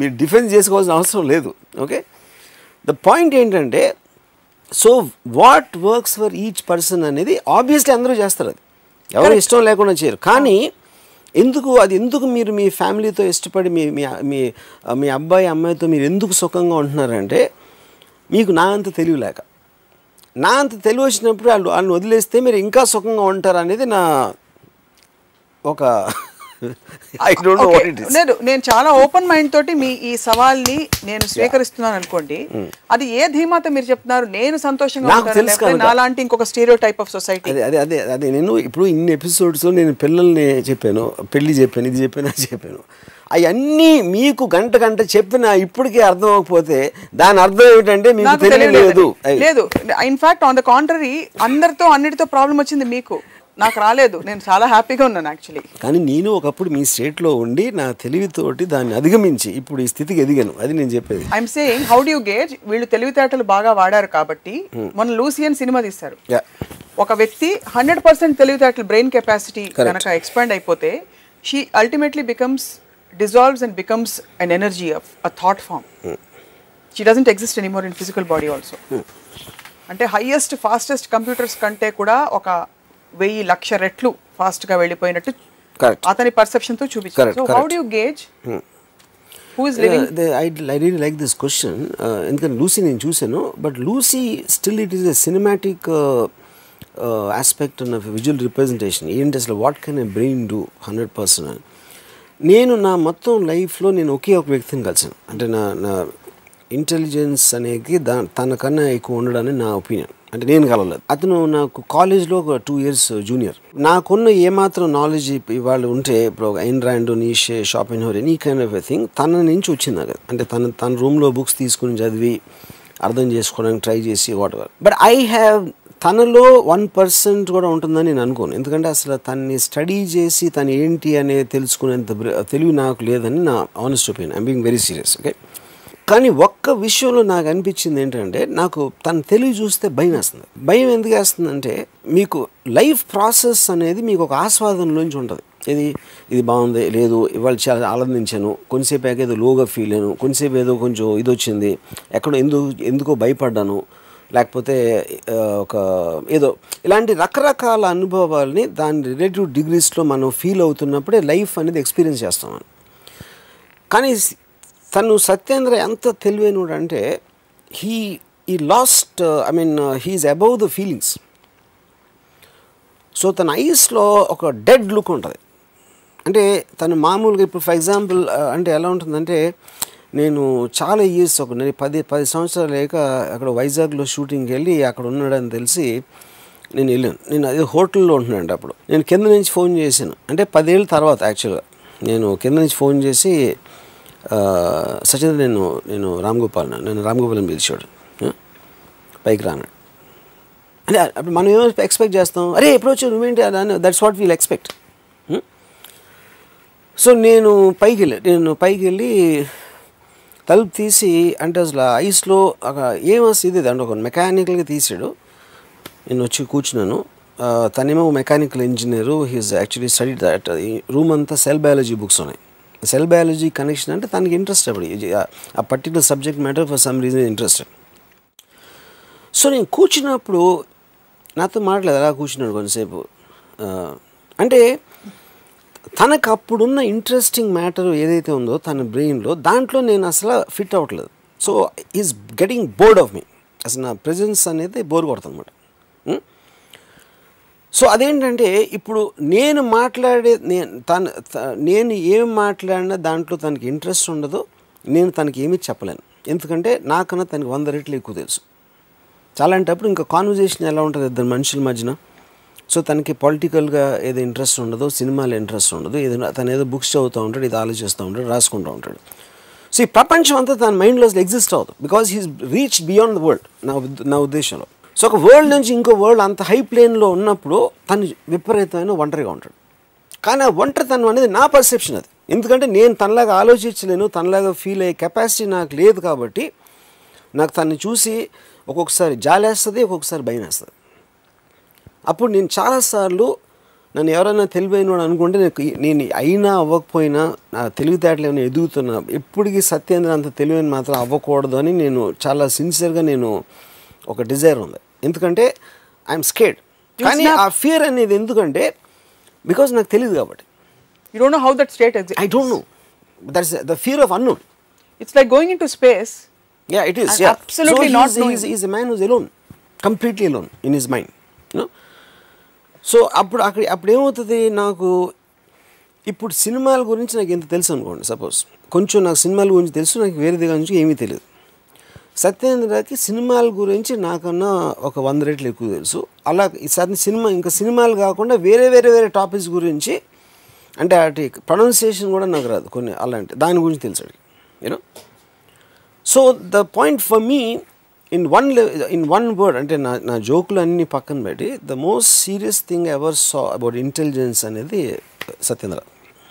మీరు డిఫెన్స్ చేసుకోవాల్సిన అవసరం లేదు ఓకే ద పాయింట్ ఏంటంటే so what works for each person అనేది ఆబ్వియస్లీ అందరూ చేస్తారు అది ఎవరు ఇష్టం లేకుండా చేయరు కానీ ఎందుకు అది ఎందుకు మీరు మీ ఫ్యామిలీతో ఇష్టపడి మీ మీ మీ అబ్బాయి అమ్మాయితో మీరు ఎందుకు సుఖంగా ఉంటున్నారంటే మీకు నా అంత తెలియలేక నా అంత తెలివి వచ్చినప్పుడు వాళ్ళు వాళ్ళని వదిలేస్తే మీరు ఇంకా సుఖంగా ఉంటారు అనేది నా ఒక I don't know what it is నేను నేను చాలా ఓపెన్ మైండ్ తోటి మీ ఈ సవాల్ని నేను స్వీకరిస్తున్నాను అనుకోండి అది ఏ ధీమాతో మీరు చెప్తున్నారు నేను సంతోషంగా ఉంటాను నాలాంటి ఇంకొక స్టీరియోటైప్ ఆఫ్ సొసైటీ అదే అదే అదే నేను ఇప్పుడు ఇన్ని ఎపిసోడ్స్ నేను పిల్లల్ని చెప్పాను పెళ్ళి చెప్పాను ఇది చెప్పాను అది చెప్పాను అవన్నీ మీకు గంట గంట చెప్పినా ఇప్పటికే అర్థం అవ్వకపోతే దాని అర్థం ఏమిటంటే మీకు తెలియలేదు లేదు ఇన్ఫాక్ట్ ఆన్ ద కాంట్రరీ అందరితో అన్నిటితో ప్రాబ్లం వచ్చింది మీకు నాకు రాలేదు నేను చాలా హ్యాపీగా ఉన్నాను యాక్చువల్లీ కానీ నేను ఒకప్పుడు మీ స్టేట్లో ఉండి నా తెలివితోటి దాన్ని అధిగమించి ఇప్పుడు ఈ స్థితికి ఎదిగాను అది నేను చెప్పేది I'm saying how do you gauge వీళ్ళు తెలివితేటలు బాగా వాడారు కాబట్టి మన లూసియన్ సినిమా తీశారు ఒక వ్యక్తి హండ్రెడ్ పర్సెంట్ తెలివితేటలు బ్రెయిన్ కెపాసిటీ కనుక ఎక్స్పాండ్ అయిపోతే she ultimately becomes dissolves and becomes an energy of a thought form. Mm. She doesn't exist anymore in physical body also. Mm. Ante highest, fastest computers kante kuda oka veyi laksha retlu fast ga vellipoyinattu atani perception tho chupichadu. So correct. How do you gauge mm. who is living? Uh, the, I, I really like this question. Endukante uh, Lucy nenu chusanu, but Lucy still it is a cinematic uh, uh, aspect and of a visual representation. Even just what can a brain do one hundred percent. నేను నా మొత్తం లైఫ్లో నేను ఒకే ఒక వ్యక్తిని కలిసాను అంటే నా నా ఇంటెలిజెన్స్ అనేది దా తనకన్నా ఎక్కువ ఉండడని నా ఒపీనియన్ అంటే నేను కలవలేదు అతను నాకు కాలేజ్లో ఒక టూ ఇయర్స్ జూనియర్ నాకున్న ఏమాత్రం నాలెడ్జ్ ఇవాళ ఉంటే ఇప్పుడు Ayn Rand Nietzsche Schopenhauer any kind of a thing తన నుంచి వచ్చింది నాకు అంటే తన తన రూమ్లో బుక్స్ తీసుకుని చదివి అర్థం చేసుకోవడానికి ట్రై చేసి whatever but I have తనలో వన్ పర్సెంట్ కూడా ఉంటుందని నేను అనుకోను ఎందుకంటే అసలు తనని స్టడీ చేసి తను ఏంటి అనేది తెలుసుకునేంత తెలివి నాకు లేదని నా honest opinion I'm being very serious okay కానీ ఒక్క విషయంలో నాకు అనిపించింది ఏంటంటే నాకు తన తెలివి చూస్తే భయం వేస్తుంది భయం ఎందుకు వేస్తుందంటే మీకు లైఫ్ ప్రాసెస్ అనేది మీకు ఒక ఆస్వాదనలోంచి ఉంటుంది ఇది ఇది బాగుంది లేదు ఇవాళ చాలా ఆనందించాను కొంతసేపు ఏదో లోగా ఫీల్ అయ్యాను కొంతసేపు ఏదో కొంచెం ఇది వచ్చింది ఎక్కడో ఎందుకు ఎందుకో భయపడ్డాను లేకపోతే ఒక ఏదో ఇలాంటి రకరకాల అనుభవాలని దాని రిలేటివ్ డిగ్రీస్లో మనం ఫీల్ అవుతున్నప్పుడే లైఫ్ అనేది ఎక్స్పీరియన్స్ చేస్తామని కానీ తను సత్యేంద్ర ఎంత తెలివైనడు అంటే హీ ఈ last I mean he's above the feelings so తన ఐస్లో ఒక డెడ్ లుక్ ఉంటుంది అంటే తను మామూలుగా ఇప్పుడు ఫర్ ఎగ్జాంపుల్ అంటే ఎలా ఉంటుందంటే నేను చాలా ఇయర్స్ ఒక నేను పది పది సంవత్సరాలు లేక అక్కడ వైజాగ్లో షూటింగ్కి వెళ్ళి అక్కడ ఉన్నాడని తెలిసి నేను వెళ్ళాను. నేను అదే హోటల్లో ఉంటున్నాను అప్పుడు. నేను కింద నుంచి ఫోన్ చేశాను, అంటే పదేళ్ళ తర్వాత యాక్చువల్గా నేను కింద నుంచి ఫోన్ చేసి సత్యేంద్ర నేను నేను రామ్ గోపాల్ నేను రామ్ గోపాల్ని పిలిచాడు పైకి రాను అంటే అప్పుడు మనం ఏమో ఎక్స్పెక్ట్ చేస్తాం, అరే ఎప్పుడు వచ్చి నువ్వేంటి అని, that's what we'll expect. So నేను పైకి వెళ్ళి నేను పైకి వెళ్ళి తలుపు తీసి అంటే అసలు ఐస్లో ఒక ఏమస్ ఇది అంటే ఒక మెకానికల్గా తీసాడు. నేను వచ్చి కూర్చున్నాను. తనేమో mechanical engineer, he's actually study that. Room అంతా సెల్ బయాలజీ బుక్స్ ఉన్నాయి. సెల్ బయాలజీ కనెక్షన్ అంటే తనకి ఇంట్రెస్ట్ అప్పుడు ఆ particular subject matter for some reason interest. So నేను కూర్చున్నప్పుడు నాతో మాట్లాడలేదు, అలా కూర్చున్నాడు కొంతసేపు. అంటే తనకు అప్పుడున్న ఇంట్రెస్టింగ్ మ్యాటర్ ఏదైతే ఉందో తన బ్రెయిన్లో, దాంట్లో నేను అసలు ఫిట్ అవ్వట్లేదు. So is getting bored of me, అసలు నా ప్రెజెన్స్ అనేది బోర్ కొడుతుంది అనమాట. సో అదేంటంటే ఇప్పుడు నేను మాట్లాడే నేను తను నేను ఏం మాట్లాడినా దాంట్లో తనకి ఇంట్రెస్ట్ ఉండదు. నేను తనకి ఏమీ చెప్పలేను, ఎందుకంటే నాకన్నా తనకి వంద రెట్లు ఎక్కువ తెలుసు. చాలా అంటే అప్పుడు ఇంకా కాన్వర్జేషన్ ఎలా ఉంటుంది ఇద్దరు మనుషుల మధ్యన. సో తనకి పొలిటికల్గా ఏదో ఇంట్రెస్ట్ ఉండదు, సినిమాలో ఇంట్రెస్ట్ ఉండదు, ఏదైనా తను ఏదో బుక్స్ చదువుతూ ఉంటాడు, ఇది ఆలోచిస్తూ ఉంటాడు, రాసుకుంటూ ఉంటాడు. సో ఈ ప్రపంచం అంతా తన మైండ్లో అసలు ఎగ్జిస్ట్ అవ్వదు, because he's reach beyond the world నా నా ఉద్దేశంలో. సో ఒక వరల్డ్ నుంచి ఇంకో వరల్డ్ అంత హై ప్లేన్లో ఉన్నప్పుడు తను విపరీతమైన ఒంటరిగా ఉంటాడు. కానీ ఆ ఒంటరితనం అనేది నా పర్సెప్షన్ అది, ఎందుకంటే నేను తనలాగా ఆలోచించలేను, తనలాగా ఫీల్ అయ్యే కెపాసిటీ నాకు లేదు. కాబట్టి నాకు తను చూసి ఒక్కొక్కసారి జాలేస్తుంది, ఒక్కొక్కసారి భయం వేస్తుంది. అప్పుడు నేను చాలాసార్లు నన్ను ఎవరైనా తెలివైనవాడు అనుకుంటే నాకు నేను అయినా అవ్వకపోయినా నా తెలివితేటలు ఏమైనా ఎదుగుతున్నా, ఎప్పటికీ సత్యేంద్ర అంత తెలివైన మాత్రం అవ్వకూడదు అని నేను చాలా సిన్సియర్గా నేను ఒక డిజైర్ ఉంది, ఎందుకంటే ఐఎమ్ స్కేర్డ్. కానీ ఆ ఫియర్ అనేది ఎందుకంటే బికాజ్ నాకు తెలియదు కాబట్టి. You don't know how that state exists. I don't know, that's the fear of unknown. It's like going into space. Yeah it is absolutely not knowing. He is a man who is alone, completely alone in his mind, you know. So అప్పుడు అక్కడ అప్పుడు ఏమవుతుంది, నాకు ఇప్పుడు సినిమాల గురించి నాకు ఎంత తెలుసు అనుకోండి, సపోజ్ కొంచెం నాకు సినిమాల గురించి తెలుసు, నాకు వేరే దగ్గర నుంచి ఏమీ తెలియదు. సత్యేంద్రకి సినిమాల గురించి నాకన్నా ఒక వంద రేట్లు ఎక్కువ తెలుసు. అలా ఈసారి సినిమా ఇంకా సినిమాలు కాకుండా వేరే వేరే వేరే టాపిక్స్ గురించి, అంటే వాటి ప్రొనౌన్సియేషన్ కూడా నాకు రాదు కొన్ని, అలాంటి దాని గురించి తెలుసాడు, you know. So the point for me in one in one word, అంటే నా నా జోకులు అన్నీ పక్కన పెట్టి, the most serious thing ever saw about intelligence అనేది Satyendra.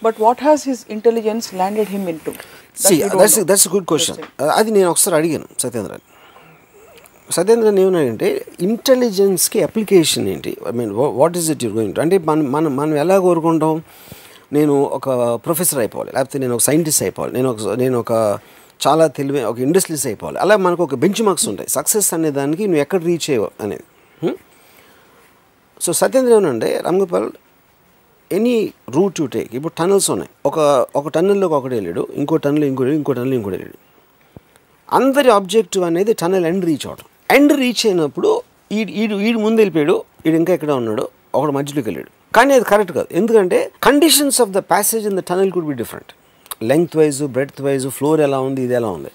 But what has his intelligence landed him into? That See, that's a, that's a good question. అది నేను ఒకసారి అడిగాను సత్యేంద్రని. సత్యేంద్రన్ ఏమన్నాడంటే, ఇంటెలిజెన్స్కి అప్లికేషన్ ఏంటి, I mean what is it you're going to, అంటే మనం మనం మనం ఎలా కోరుకుంటాం, నేను ఒక ప్రొఫెసర్ అయిపోవాలి, లేకపోతే నేను ఒక సైంటిస్ట్ అయిపోవాలి, నేను ఒక నేను ఒక చాలా తెలివైన ఒక ఇండస్ట్రియలిస్ట్ అయిపోవాలి, అలా మనకు ఒక బెంచ్ మార్క్స్ ఉంటాయి సక్సెస్ అనే దానికి, నువ్వు ఎక్కడ రీచ్ అయ్యో అనేది. సో సత్యేంద్ర ఏమనంటే, Ram Gopal any route you take, ఇప్పుడు టన్నల్స్ ఉన్నాయి, ఒక ఒక టన్నెల్లోకి ఒకటి వెళ్ళాడు, ఇంకో టన్నెల్ ఇంకో ఇంకో టన్నెల్ ఇంకోటి వెళ్ళాడు. అందరి ఆబ్జెక్టివ్ అనేది టన్నెల్ ఎండ్ రీచ్ అవడం. ఎండ్ రీచ్ అయినప్పుడు ఈడు ఈడు ఈడు ముందు వెళ్ళిపోయాడు, ఈడు ఇంకా ఎక్కడ ఉన్నాడు, ఒకడు మధ్యలోకి వెళ్ళాడు. కానీ అది కరెక్ట్ కాదు, ఎందుకంటే conditions of the passage in the tunnel could be different, length wise, breadth wise, floor ఎలా ఉంది, ఇది ఎలా ఉంది.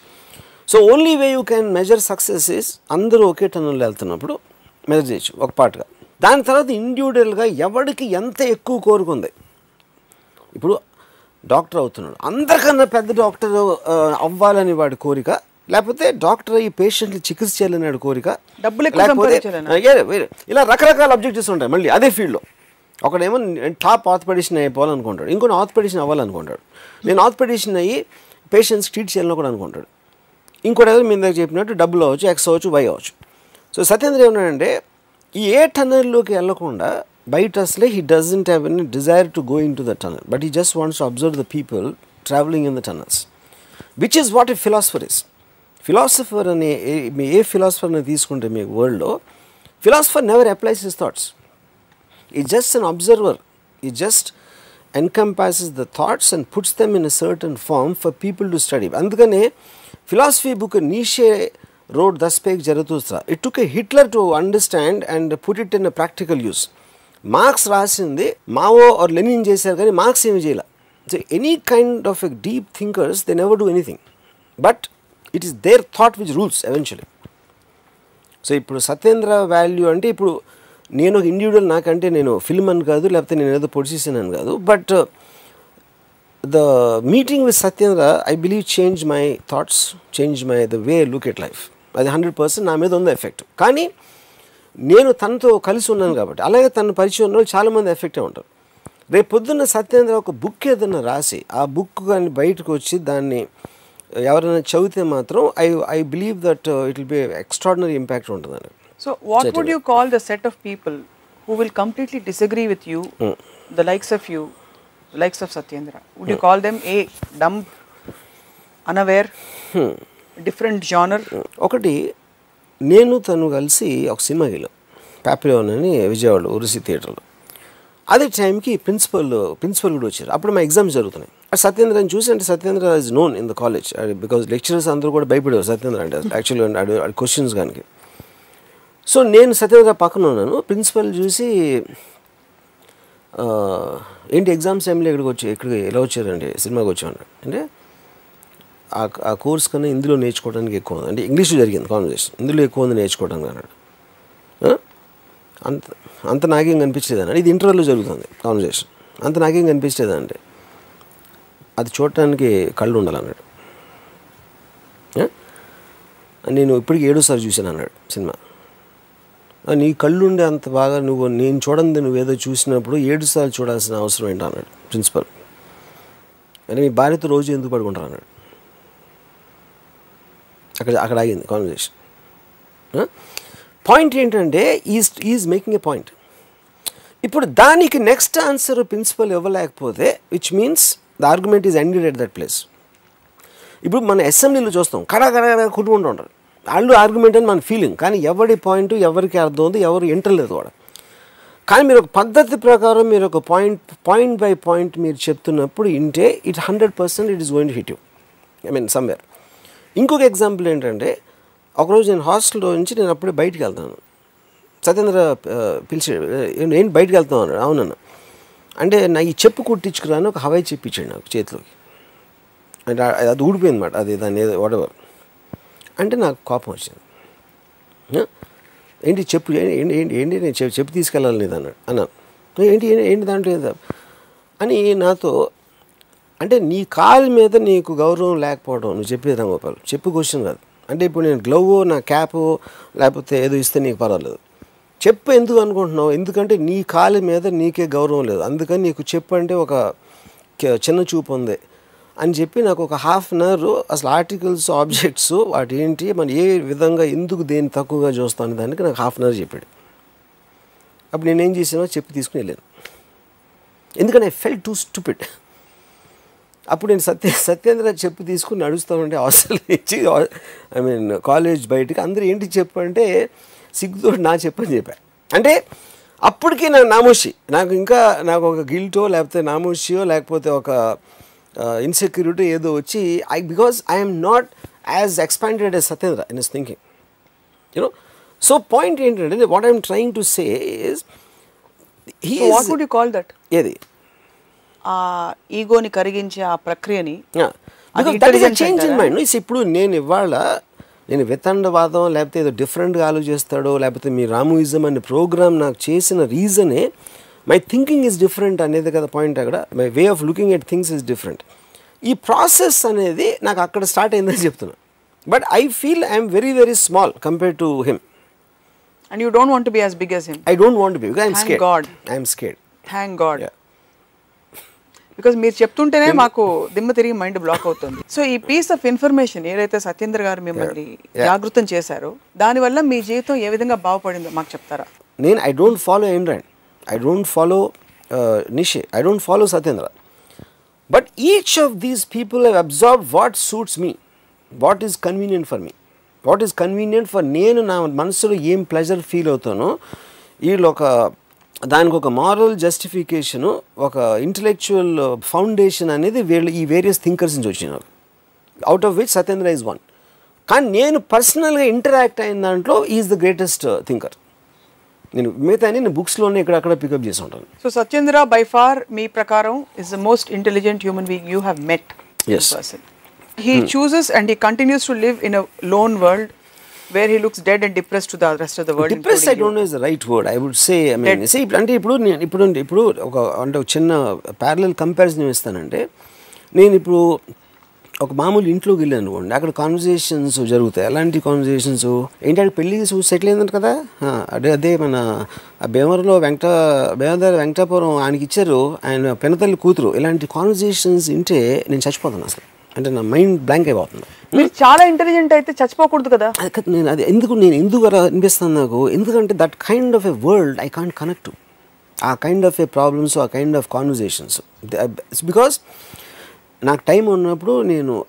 So only way you can measure success is అందరూ ఒకే టన్నెల్లో వెళ్తున్నప్పుడు మెజర్ చేయొచ్చు ఒక పార్ట్గా. దాని తర్వాత ఇండివిజువల్గా ఎవరికి ఎంత ఎక్కువ కోరుకుంది. ఇప్పుడు డాక్టర్ అవుతున్నాడు, అందరికన్నా పెద్ద డాక్టర్ అవ్వాలని వాడి కోరిక, లేకపోతే డాక్టర్ ఈ పేషెంట్లు చికిత్స చేయాలనే కోరిక, లేకపోతే ఇలా రకరకాల ఆబ్జెక్టివ్స్ ఉంటాయి. మళ్ళీ అదే ఫీల్డ్లో ఒకడేమో టాప్ ఆర్థోపెడిషన్ అయిపోవాలనుకుంటాడు, ఇంకొన్ని ఆర్థోపెడిషన్ అవ్వాలనుకుంటాడు, నేను ఆర్థోపెడిషన్ అయ్యి పేషెంట్స్ ట్రీట్ చేయాలని కూడా అనుకుంటాడు, ఇంకోటి ఏదో మీ దగ్గర చెప్పినట్టు డబ్బులు అవ్వచ్చు, ఎక్స్ అవ్వచ్చు, వై అవ్వచ్చు. సో సత్యేంద్ర ఏమన్నాడంటే, ఈ ఏ టనల్లోకి వెళ్ళకుండా బయట అసలే he doesn't have any desire to go in to the tunnel, but he just wants to observe the people travelling in the tunnels, which is what a philosopher is. Philosopher అనే మీ ఏ ఫిలాసఫర్ని తీసుకుంటే మీ వరల్డ్లో, philosopher never applies his thoughts, he just an observer, he just encompasses the thoughts and puts them in a certain form for people to study. అందుకనే philosophy book Nietzsche wrote Das Pech Zarathustra. It took a Hitler to understand and put it in a practical use. Marx rasindi Mao or Lenin chesaru gaani Marx em cheyala. So any kind of a deep thinkers, they never do anything, but it is their thought which rules eventually. So ippudu Satyendra value ante ippudu నేను individual నాకంటే నేను film అని కాదు లేకపోతే నేను ఏదో position అని కాదు but the meeting with Satyendra I believe change my thoughts change my the way look at life అది హండ్రెడ్ పర్సెంట్ నా మీద ఉంది ఎఫెక్ట్ కానీ నేను తనతో కలిసి ఉన్నాను కాబట్టి అలాగే తన పరిచయం ఉన్న వాళ్ళు చాలామంది ఎఫెక్టే ఉంటారు రేపు పొద్దున్న సత్యేంద్ర ఒక బుక్ ఏదైనా రాసి ఆ బుక్ కానీ బయటకు వచ్చి దాన్ని ఎవరైనా చదివితే మాత్రం I I believe that it will be extraordinary impact ఉంటుందని So what would you call the set of people who will completely disagree with you, mm. the likes of you, the likes of Satyendra? Would mm. you call them a dumb, unaware, mm. different genre? Okati, Nenu Tanu Galsi, Oximahilo, Papillon, Vijayal, Urusi Theatre. Other time ki principal, principal Udocher. After my exams, Jarutane. Satyendra and Juice and Satyendra is known in the college because lecturers and go to Bible, Satyendra actually and questions. Ganke. So, నేను సత్యేంద్ర పక్కన ఉన్నాను principal చూసి ఏంటి exams టైంలో ఇక్కడికి వచ్చి ఇక్కడికి ఎలా వచ్చారండి సినిమాకి వచ్చాను అంటే ఆ కోర్స్ కన్నా ఇందులో నేర్చుకోవడానికి ఎక్కువ ఉంది అంటే ఇంగ్లీష్లో జరిగింది కాన్వర్జేషన్ ఇందులో ఎక్కువ ఉంది నేర్చుకోవడానికి అన్నాడు అంత అంత నాకేం కనిపించలేదని ఇది ఇంటర్వ్యూలో జరుగుతుంది కాన్వర్జేషన్ అంత నాకేం కనిపించలేదంటే అది చూడటానికి కళ్ళు ఉండాలన్నాడు నేను ఇప్పటికి ఏడోసారి చూశాను అన్నాడు సినిమా నీ కళ్ళుండే అంత బాగా నువ్వు నేను చూడండి నువ్వేదో చూసినప్పుడు ఏడు సార్లు చూడాల్సిన అవసరం ఏంటో అన్నాడు ప్రిన్సిపల్ అంటే మీ భార్యతో రోజు ఎందుకు పడుకుంటారు అన్నాడు అక్కడ అక్కడ ఆగింది కాన్వర్జేషన్ పాయింట్ ఏంటంటే is is making a point ఇప్పుడు దానికి నెక్స్ట్ ఆన్సర్ ప్రిన్సిపల్ ఇవ్వలేకపోతే which means the argument is ended at that place ఇప్పుడు మన అసెంబ్లీలో చూస్తాం కడ కడ కుటుంబం ఉంటారు వాళ్ళు ఆర్గ్యుమెంట్ అని మన ఫీలింగ్ కానీ ఎవరి పాయింట్ ఎవరికి అర్థం ఉంది ఎవరు ఎంటలేదు కూడా కానీ మీరు ఒక పద్ధతి ప్రకారం మీరు ఒక పాయింట్ పాయింట్ బై పాయింట్ మీరు చెప్తున్నప్పుడు ఇంటే it hundred percent it is going to hit you I mean somewhere ఇంకొక ఎగ్జాంపుల్ ఏంటంటే ఒకరోజు నేను హాస్టల్లో నుంచి నేను అప్పుడే బయటకు వెళ్తాను సత్యేంద్ర పిలిచి నేను బయటకు వెళ్తాను అన్నాడు అవునన్నా అంటే నా ఈ చెప్పు కుట్టించుకురాను ఒక హవాయి చెప్పు ఇచ్చాడు నాకు చేతిలోకి అంటే అది ఊడిపోయింది అన్నమాట అది దాని ఏదో వాటెవర్ అంటే నాకు కోపం వచ్చింది ఏంటి చెప్పు ఏంటి ఏంటి ఏంటి నేను చెప్పు చెప్పు తీసుకెళ్ళాలి నీది అన్నాడు అన్నాను ఏంటి ఏంటి దాంట్లో ఏదో అని నాతో అంటే నీ కాలు మీద నీకు గౌరవం లేకపోవడం నువ్వు చెప్పేది రాంగోపాల్ చెప్పు క్వశ్చన్ కాదు అంటే ఇప్పుడు నేను గ్లవ్ నా క్యాప్ లేకపోతే ఏదో ఇస్తే నీకు పర్వాలేదు చెప్పు ఎందుకు అనుకుంటున్నావు ఎందుకంటే నీ కాలు మీద నీకే గౌరవం లేదు అందుకని నీకు చెప్పు అంటే ఒక చిన్న చూపు ఉంది అని చెప్పి నాకు ఒక హాఫ్ అన్ అవర్ అసలు ఆర్టికల్స్ ఆబ్జెక్ట్స్ వాటి ఏంటి మనం ఏ విధంగా ఎందుకు దేన్ని తక్కువగా చూస్తాను దానికి నాకు హాఫ్ అన్ అవర్ చెప్పాడు అప్పుడు నేనేం చేసానో చెప్పి తీసుకుని వెళ్ళాను ఎందుకంటే ఐ ఫెల్ టూ స్టూపిడ్ అప్పుడు నేను సత్య సత్యేంద్ర చెప్పి తీసుకుని నడుస్తామంటే హాస్టల్ ఇచ్చి ఐ మీన్ కాలేజ్ బయటకి అందరూ ఏంటి చెప్పంటే సిగ్గుతో నా చెప్పని చెప్పాను అంటే అప్పటికీ నాకు నామోషి నాకు ఇంకా నాకు ఒక గిల్టో లేకపోతే నామోషియో లేకపోతే ఒక ఇన్సెక్యూరిటీ ఏదో వచ్చి I because I'm not as expanded as Satyendra in his thinking you know so point ఏంటంటే what I'm trying to say is he what would you call that ఏది ఆ ఈగోని కరిగించే ఆ ప్రక్రియని చేంజ్ ఇన్ మైండ్ ఇప్పుడు నేను ఇవాళ నేను వితండవాదం లేకపోతే ఏదో డిఫరెంట్గా ఆలోచిస్తాడో లేకపోతే మీ రాముయిజం అనే ప్రోగ్రామ్ నాకు చేసిన రీజనే మై థింకింగ్ ఈజ్ డిఫరెంట్ అనేది కదా పాయింట్ అక్కడ my way of looking at things is different ఈ ప్రాసెస్ అనేది నాకు అక్కడ స్టార్ట్ అయిందని చెప్తున్నాను but I feel I'm very very small compare to him and you don't want to be as big as him I don't want to be I'm scared God I'm scared thank God because మీరు చెప్తుంటేనే మాకు దిమ్మ తిరిగి mind block అవుతుంది so ఈ piece of information ఏదైతే సత్యేంద్ర గారు మిమ్మల్ని జాగృతం చేశారో దానివల్ల మీ జీవితం ఏ విధంగా బాగుపడిందో మాకు చెప్తారా నేను I don't follow Ayn Rand I don't follow uh, Nietzsche, I don't follow Satyendra. But each of these people have absorbed what suits me, what is convenient for me, what is convenient for నేను నా మనసులో ఏం pleasure feel అవుతానో వీళ్ళు ఒక దానికి ఒక moral justification ఒక intellectual foundation అనేది వీళ్ళు ఈ వేరియస్ థింకర్స్ నుంచి వచ్చిన out of which Satyendra is one కానీ నేను పర్సనల్గా ఇంటరాక్ట్ అయిన దాంట్లో ఈజ్ ద గ్రేటెస్ట్ థింకర్ నేను మిగతా నేను బుక్స్లోనే ఇక్కడక్కడ పికప్ చేసి ఉంటాను సో సత్యేంద్ర బై ఫార్ మీ ప్రకారం is the most intelligent human being you have met as person he chooses and he continues to live in a lone world where he looks dead and depressed to the rest of the world. Depressed, I don't know is the right word. I would say, I mean, see, ante ippudu ippudu ippudu oka ante chinna parallel comparison isthanante, nenu ippudu oka maamulu intloki illanu anukondi, akkada conversations jarugutayi, elanti conversations enti adi pelli chesi settle ayindanu kada, ade ade mana aa Bemarlo Venkata Bemadar Venkatapuram aaniki icharu, ayana penatalli kooturu, elanti conversations inte nenu chachipothanu asalu. And my mind blank about it. You are very intelligent, you are that kind of a world I can't connect to. That kind of a problems or kind of conversations. It's because I time intellectual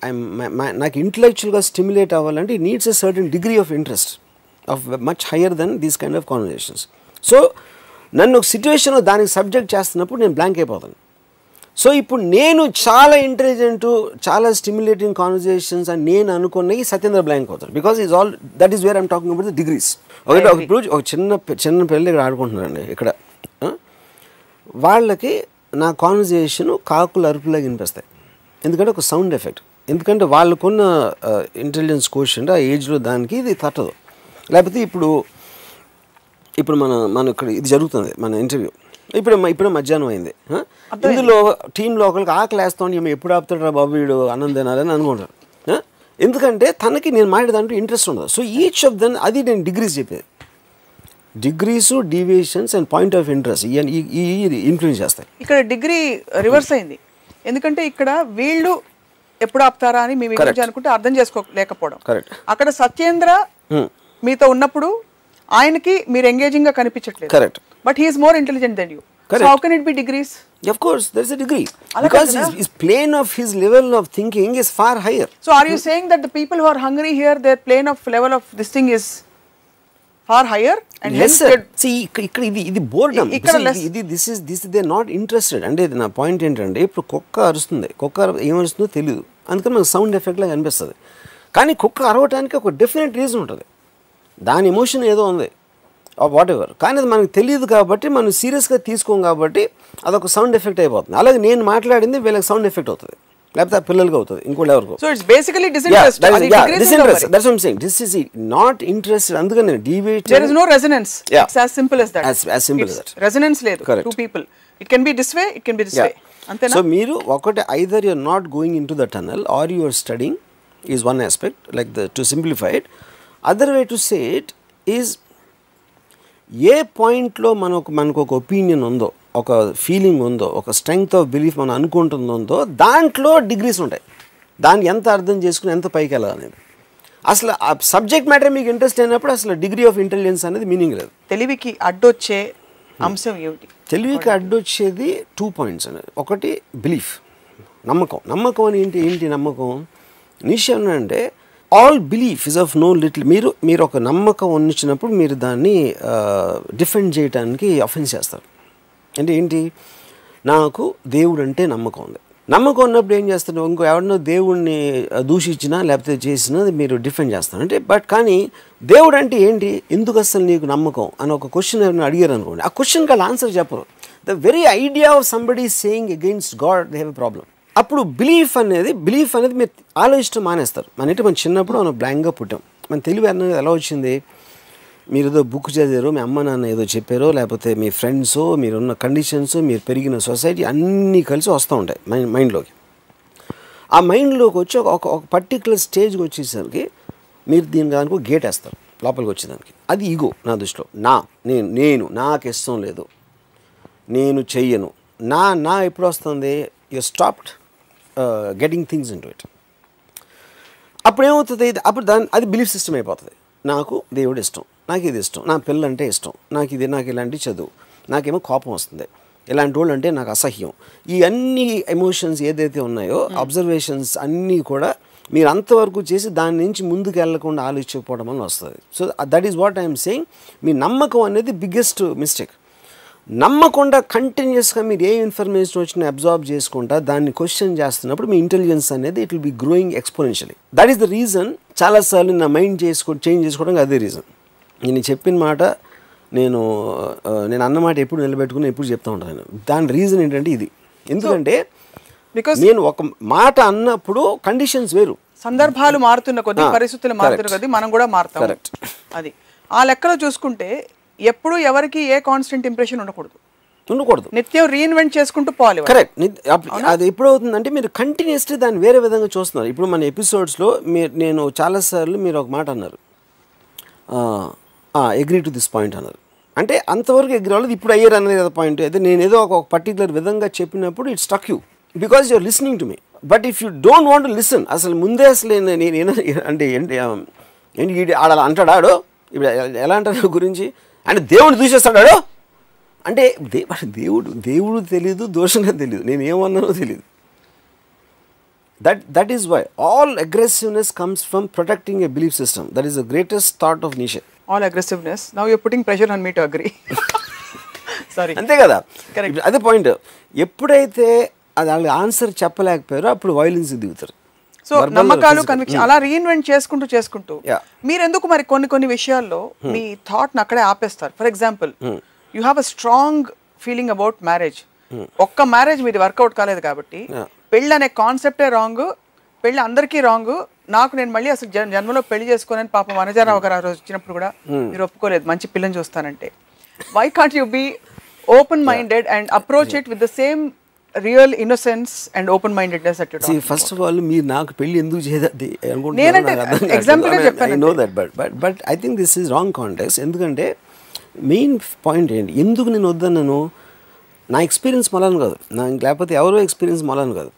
stimulate it needs a certain degree of interest of much higher than these kind of conversations. So, I situation of subject blank about. So, now I am very intelligent, very stimulating conversations and I am very Satyendra blank. Because it's all, that is where I am talking about the degrees. Okay, I agree. I am a little bit here. They have a conversation with me. It's a sound effect. Because they have an intelligence quotient, age lo daniki idi thatadu. Lepote ippudu ippudu mana mana idi jarugutundi mana interview. Now, I am a judge. The team local class is a problem. Because so, each of them has degrees. Degrees, deviations, and point of interest. This influence. Here, degree reverse. Because here, correct. Satyendra, engaging. Correct. But he is more intelligent than you. Correct. So how can it be degrees? Of course, there is a degree. Because his, his plane of his level of thinking is far higher. So are you hmm. saying that the people who are hungry here, their plane of level of this thing is far higher? And lesser. See, the boredom. This is, this they are not interested. And the point is, the sound effect is not. But a definite reason. That emotion is or whatever. Because we don't know, but we are serious, but it has a sound effect. If I talk, sound effect. So it's basically disinterest. Yeah, that is, yeah, disinterest. That's what I'm saying. This is not interest. There is no resonance. Yeah. It's as simple as that. As, as simple it's as that. Resonance ledu. Correct. Two people. It can be this way, it can be this yeah. way. Antena? So Miru, either you're not going into the tunnel or you're studying is one aspect, like the, to simplify it. Other way to say it is ఏ పాయింట్లో మనకు మనకు ఒక opinion ఉందో ఒక feeling ఉందో ఒక strength of belief మనం అనుకుంటుందో దాంట్లో డిగ్రీస్ ఉంటాయి దాన్ని ఎంత అర్థం చేసుకుని ఎంత పైకి వెళ్ళాలనేది అసలు ఆ సబ్జెక్ట్ మ్యాటర్ మీకు ఇంట్రెస్ట్ అయినప్పుడు అసలు డిగ్రీ ఆఫ్ ఇంటెలిజెన్స్ అనేది మీనింగ్ లేదు తెలివికి అడ్డొచ్చే అంశం ఏమిటి తెలివికి అడ్డొచ్చేది టూ పాయింట్స్ అనేది ఒకటి బిలీఫ్ నమ్మకం నమ్మకం అని ఏంటి ఏంటి నమ్మకం నిశ్చయం అంటే all belief is of no little. Meeru meeru oka nammaka onnichinappudu meeru danni defend cheyadaniki offense chestaru. Ante enti naaku devudu ante nammaka undi. Nammaka unnappudu em chestaru inko evarno devudni dushichina lepathe chesina meeru defend chestaru ante but kaani devudu ante enti enduku asalu neeku nammaka ani oka question evana adigaru anukondi aa question ki answer chepparu. The very idea of somebody saying against God they have a problem. అప్పుడు belief అనేది belief అనేది మీరు ఆలోచించడం మానేస్తారు మన ఏంటి మనం చిన్నప్పుడు మనం బ్లాంక్గా పుట్టాం మన తెలివి అనేది ఎలా వచ్చింది మీరు ఏదో బుక్ చదివారో మీ అమ్మ నాన్న ఏదో చెప్పారో లేకపోతే మీ ఫ్రెండ్స్ మీరున్న కండిషన్స్ మీరు పెరిగిన సొసైటీ అన్నీ కలిసి వస్తూ ఉంటాయి మైండ్ మైండ్లోకి ఆ మైండ్లోకి వచ్చి ఒక ఒక పర్టికులర్ స్టేజ్కి వచ్చేసరికి మీరు దీని దానికి గేట్ వేస్తారు లోపలికి వచ్చేదానికి అది ఈగో నా దృష్టిలో నా నేను నేను నాకు ఇష్టం లేదు నేను చెయ్యను నా నా ఎప్పుడు వస్తుంది you stopped Uh, getting things into it. That's belief system. I am దేవుడు ఇష్టం నాకు ఇది ఇష్టం నా పిల్లలంటే ఇష్టం నాకు ఇది నాకు ఇలాంటి చదువు నాకేమో కోపం వస్తుంది ఇలాంటి వాళ్ళు అంటే నాకు అసహ్యం ఈ అన్ని ఎమోషన్స్ ఏదైతే ఉన్నాయో అబ్జర్వేషన్స్ అన్నీ కూడా మీరు అంతవరకు చేసి దాని నుంచి ముందుకు వెళ్ళకుండా ఆలోచించకపోవడం అని వస్తుంది so that is what I'm saying మీ నమ్మకం అనేది బిగ్గెస్ట్ మిస్టేక్ నమ్మకుండా కంటిన్యూస్గా మీరు ఏ ఇన్ఫర్మేషన్ వచ్చినా అబ్జార్బ్ చేసుకుంటా దాన్ని క్వశ్చన్ చేస్తున్నప్పుడు మీ ఇంటెలిజెన్స్ అనేది it will be growing exponentially that is the reason చాలాసార్లు నా మైండ్ చేసుకో చేంజ్ చేసుకోవడానికి అదే రీజన్ నేను చెప్పిన మాట నేను నేను అన్నమాట ఎప్పుడు నిలబెట్టుకుని ఎప్పుడు చెప్తూ ఉంటాను దాని రీజన్ ఏంటంటే ఇది ఎందుకంటే బికాస్ నేను ఒక మాట అన్నప్పుడు కండిషన్స్ వేరు సందర్భాలు మారుతున్న కొద్ది పరిస్థితులు మారుతున్న కొద్ది మనం కూడా మారుతాం అది ఆ లెక్కలో చూసుకుంటే ఎప్పుడు ఎవరికి ఏ కాన్స్టెంట్ ఇంప్రెషన్ ఉండకూడదు ఉండకూడదు నిత్యం రీఇన్వెంట్ చేసుకుంటూ పోవాలి కరెక్ట్ అది ఎప్పుడు అవుతుందంటే మీరు కంటిన్యూస్లీ దాన్ని వేరే విధంగా చూస్తున్నారు ఇప్పుడు మన ఎపిసోడ్స్లో మీరు నేను చాలాసార్లు మీరు ఒక మాట అన్నారు అగ్రీ టు దిస్ పాయింట్ అన్నారు అంటే అంతవరకు అగ్రీ అవ్వలేదు ఇప్పుడు అయ్యారు అనేది కదా పాయింట్ అయితే నేను ఏదో ఒక పర్టికులర్ విధంగా చెప్పినప్పుడు it struck you because you are listening to me but if you don't want to listen అసలు ముందే అసలు నేను అంటే ఏంటి ఆడాలి అంటాడు ఆడు ఇప్పుడు ఎలా అంటారు గురించి అంటే దేవుడు దూషిస్తాడాడు అంటే దే దేవుడు దేవుడు తెలియదు దోషంగా తెలియదు నేను ఏమన్నానో తెలియదు that that is why all aggressiveness comes from protecting a belief system that is the greatest thought of Nietzsche all aggressiveness now you're putting pressure on me to agree sorry ante kada correct adu point eppudaithe adalu answer cheppalekaparo appudu violence digutaru so nammakalu conviction ala reinvent cheskuntu cheskuntu meer enduku mari konni konni vishayallo mee thought nakade aapestar for example you have a strong feeling about marriage okka marriage meedi work out kaledu kabatti pell ane concept e wrong పెళ్ళి అందరికీ wrong నాకు నేను మళ్ళీ అసలు జన్ జన్మలో పెళ్లి చేసుకోనని పాప వనజారావు గారు ఆ రోజు వచ్చినప్పుడు కూడా మీరు ఒప్పుకోలేదు మంచి పిల్లని చూస్తానంటే why can't you be open minded and approach it with the same real innocence and open mindedness at you first of all మీరు నాకు పెళ్లి ఎందుకు చేయదండి నేనంటే ఎగ్జాంపుల్ గా చెప్పాను I know that but but I think this is wrong context ఎందుకంటే main point ఏంటి ఎందుకు నేను వద్దన్నాను నా ఎక్స్పీరియన్స్ మళ్ళాను కాదు నా లేకపోతే ఎవరో ఎక్స్పీరియన్స్ మళ్ళాను కాదు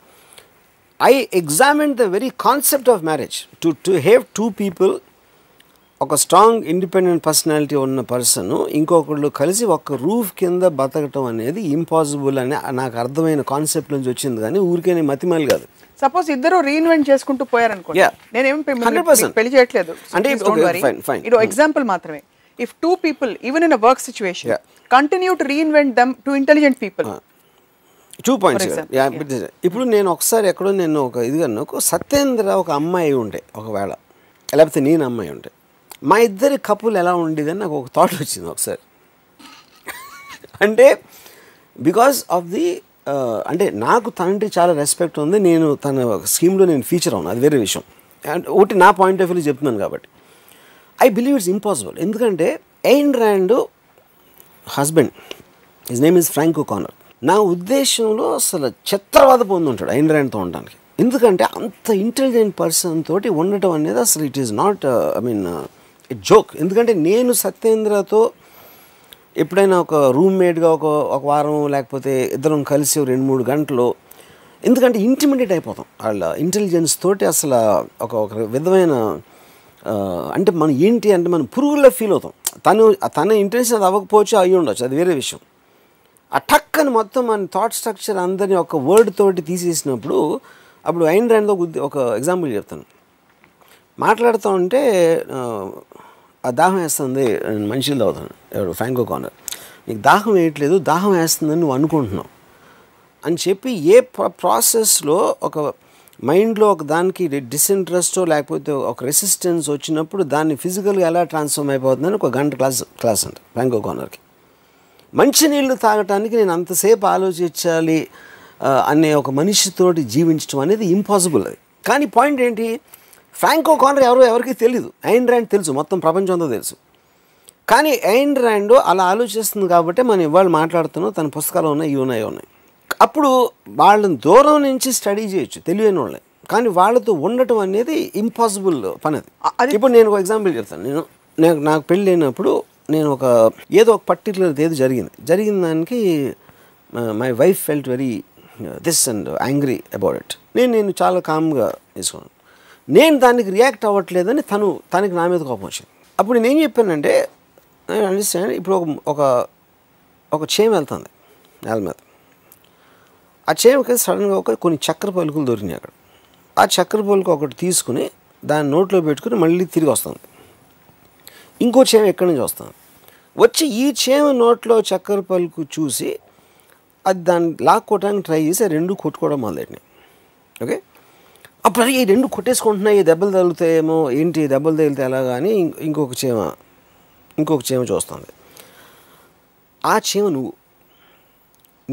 I examined the very concept of marriage to, to have two people, a strong independent personality on a person, inkokudu kalisi oka roof kinda batakatam anedi impossible ani naaku ardhamaina concept nunchi ochindi gaani urkene matimal gaadu. Suppose iddaru reinvent cheskuntu poyar anukondi. Nenu em peli cheyaledu. Ante fine fine. Idu example maatrame. If two people even in a work situation yeah. continue to reinvent them to intelligent people. Uh. Two points ఇప్పుడు నేను ఒకసారి ఎక్కడో నేను ఒక ఇదిగా నాకు సత్యేంద్ర ఒక అమ్మాయి ఉండే ఒకవేళ లేకపోతే నేను అమ్మాయి ఉండే మా ఇద్దరి కపుల్ ఎలా ఉండేదని నాకు ఒక థాట్ వచ్చింది ఒకసారి అంటే బికాస్ ఆఫ్ ది అంటే నాకు తనంటే చాలా రెస్పెక్ట్ ఉంది నేను తన ఒక స్కీమ్లో నేను ఫీచర్ అవును అది వేరే విషయం అండ్ ఒకటి నా పాయింట్ ఆఫ్ వ్యూలో చెప్తున్నాను కాబట్టి ఐ బిలీవ్ ఇట్స్ ఇంపాసిబుల్ ఎందుకంటే Ayn Rand husband his name is Frank O'Connor నా ఉద్దేశంలో అసలు చిత్రవాద పొందుంటాడు ఐన్ ర్యాండ్తో ఉండడానికి ఎందుకంటే అంత ఇంటెలిజెంట్ పర్సన్ తోటి ఉండటం అనేది అసలు it is not I mean it joke ఎందుకంటే నేను సత్యేంద్రతో ఎప్పుడైనా ఒక రూమ్మేట్గా ఒక ఒక వారం లేకపోతే ఇద్దరం కలిసి రెండు మూడు గంటలు ఎందుకంటే ఇంటిమిడేట్ అయిపోతాం వాళ్ళ ఇంటెలిజెన్స్ తోటి అసలు ఒక ఒక విధమైన అంటే మనం ఏంటి అంటే మనం పురుగుల్లో ఫీల్ అవుతాం తను తన ఇంటెలిజెన్స్ అది అవ్వకపోవచ్చు అయ్యి ఉండొచ్చు అది వేరే విషయం ఆ టక్ అని మొత్తం మన థాట్ స్ట్రక్చర్ అందరినీ ఒక వర్డ్ తోటి తీసేసినప్పుడు అప్పుడు ఐన్ ర్యాండ్తో ఒక ఎగ్జాంపుల్ చెప్తాను మాట్లాడుతూ ఉంటే ఆ దాహం వేస్తుంది మనిషిలు తాగుతాను ఎవరు ఫ్రాంక్ ఓ'కానర్ నీకు దాహం వేయట్లేదు దాహం వేస్తుందని నువ్వు అనుకుంటున్నావు అని చెప్పి ఏ ప్రాసెస్లో ఒక మైండ్లో ఒక దానికి డిస్ఇంట్రెస్టో లేకపోతే ఒక రెసిస్టెన్స్ వచ్చినప్పుడు దాన్ని ఫిజికల్గా ఎలా ట్రాన్స్ఫార్మ్ అయిపోతుందని ఒక గంట క్లాస్ క్లాస్ అంట ఫ్రాంక్ ఓ'కానర్కి మంచినీళ్ళు తాగటానికి నేను అంతసేపు ఆలోచించాలి అనే ఒక మనిషితోటి జీవించడం అనేది ఇంపాసిబుల్ అది కానీ పాయింట్ ఏంటి ఫ్రాంక్ ఓ'కానర్ ఎవరో ఎవరికి తెలియదు ఐన్ ర్యాండ్ తెలుసు మొత్తం ప్రపంచం అంతా తెలుసు కానీ ఐన్ ర్యాండ్ అలా ఆలోచిస్తుంది కాబట్టి మనం ఇవాళ మాట్లాడుతున్నాం తన పుస్తకాలు ఉన్నాయి ఇవి ఉన్నాయి ఉన్నాయి అప్పుడు వాళ్ళని దూరం నుంచి స్టడీ చేయొచ్చు తెలియని వాళ్ళని కానీ వాళ్ళతో ఉండటం అనేది ఇంపాసిబుల్ పని అది ఇప్పుడు నేను ఒక ఎగ్జాంపుల్ చెప్తాను నేను నాకు నాకు పెళ్ళి అయినప్పుడు నేను ఒక ఏదో ఒక పర్టికులర్ ఏదో జరిగింది జరిగిన దానికి my wife felt very this and angry about it నేను నేను చాలా కామ్గా తీసుకున్నాను నేను దానికి రియాక్ట్ అవ్వట్లేదని తను తనకి నా మీద కోపం వచ్చింది అప్పుడు నేనేం చెప్పానంటే నేను అండర్స్టాండ్ ఇప్పుడు ఒక ఒక చేమ వెళ్తుంది నేల మీద ఆ చేమకి సడన్గా ఒక కొన్ని చక్కెర పలుకులు దొరికినాయి అక్కడ ఆ చక్కెర పలుకు ఒకటి తీసుకుని దాన్ని నోట్లో పెట్టుకుని మళ్ళీ తిరిగి వస్తుంది ఇంకో చేమ ఎక్కడి నుంచి వస్తుంది వచ్చి ఈ చేమ నోట్లో చక్కెర పలుకు చూసి అది దాన్ని లాక్కోవడానికి ట్రై చేసి రెండు కొట్టుకోవడం మొదలెట్టినాయి ఓకే అప్పుడు ఈ రెండు కొట్టేసుకుంటున్నాయి దెబ్బలు తగులుతాయేమో ఏంటి దెబ్బలు తగిలితే ఎలాగా అని ఇంకొక చేమ ఇంకొక చేమ చూస్తుంది ఆ చేమ నువ్వు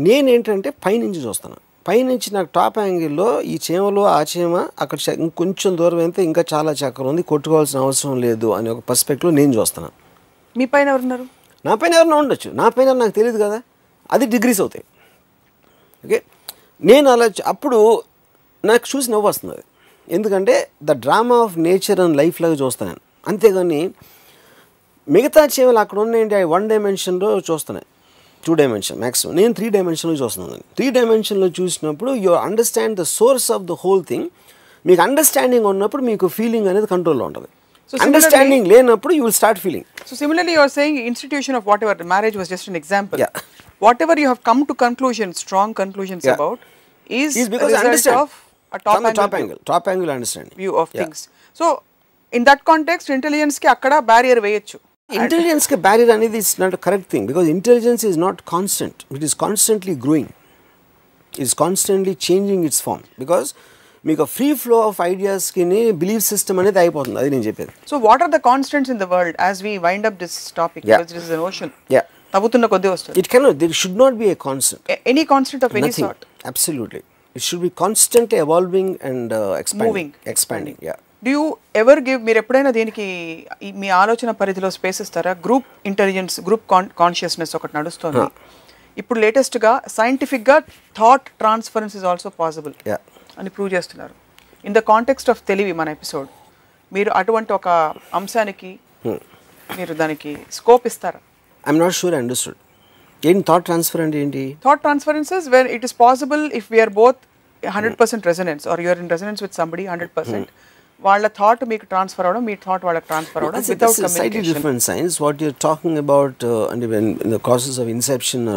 నేనేంటంటే పైనుంచి చూస్తాను పైనుంచి నాకు టాప్ యాంగిల్లో ఈ చేమలో ఆ చేమ అక్కడ కొంచెం దూరం అయితే ఇంకా చాలా చక్రం ఉంది, కొట్టుకోవాల్సిన అవసరం లేదు అని ఒక పర్స్పెక్టివ్లో నేను చూస్తున్నాను. మీ పైన ఎవరున్నారు? నా పైన ఎవరన్నా ఉండొచ్చు, నా పైన నాకు తెలియదు కదా, అది డిగ్రీస్ అవుతాయి. ఓకే, నేను అలా అప్పుడు నాకు చూసి నవ్వు వస్తుంది అది, ఎందుకంటే the drama of nature and life లాగా చూస్తున్నాను. అంతేగాని మిగతా చేమలు అక్కడ ఉన్నాయంటే అవి వన్ డైమెన్షన్లో చూస్తున్నాయి, టూ డైమెన్షన్ మ్యాక్సిమం. నేను త్రీ డైమెన్షన్లో చూస్తున్నాను. త్రీ డైమెన్షన్లో చూసినప్పుడు you understand the source of the whole thing. మీకు అండర్స్టాండింగ్ ఉన్నప్పుడు మీకు ఫీలింగ్ అనేది కంట్రోల్లో ఉంటుంది. So understanding lenapudu you will start feeling. So similarly you are saying institution of whatever, marriage was just an example. Yeah. Whatever you have come to conclusions, strong conclusions yeah. about is, is because understand of a top angle, top angle, top angle understanding view of yeah. things. So in that context intelligence ki akkada barrier veyachu. Intelligence ki barrier anedi is not a correct thing because intelligence is not constant. It is constantly growing. It is constantly changing its form because మీకు free flow of ఐడియాస్కి belief system అనేది అయిపోతుంది, అది నేను చెప్పేది. So what are the constants in the world as we wind up this topic? తగ్గుతున్న కొద్ది వస్తుంది. It cannot, there should not be a constant, any constant of any sort. Absolutely it should be constantly evolving and expanding expanding yeah. Do you ever give, మీరు ఎప్పుడైనా దీనికి మీ ఆలోచన పరిధిలో space ఇస్తారా? Group intelligence, group consciousness ఒకటి నడుస్తుంది ఇప్పుడు లేటెస్ట్గా సైంటిఫిక్గా. Thought transference is also possible అని ప్రూవ్ చేస్తున్నారు. ఇన్ ద కాంటెక్స్ట్ ఆఫ్ తెలివి మన ఎపిసోడ్, మీరు అటువంటి ఒక అంశానికి మీరు దానికి స్కోప్ ఇస్తారా? I'm not sure understood. ఏంటి థాట్ ట్రాన్స్ఫర్ అంటే ఏంటి? Thought transferences where it is possible if we're both hundred percent resonance or you're in resonance with somebody hundred percent. వాళ్ళ థాట్ మీకు ట్రాన్స్ఫర్ అవ్వడం, మీ థాట్ వాళ్ళకి ట్రాన్స్ఫర్ అవ్వడం without communication. Different science what you are talking about and in the process of inception.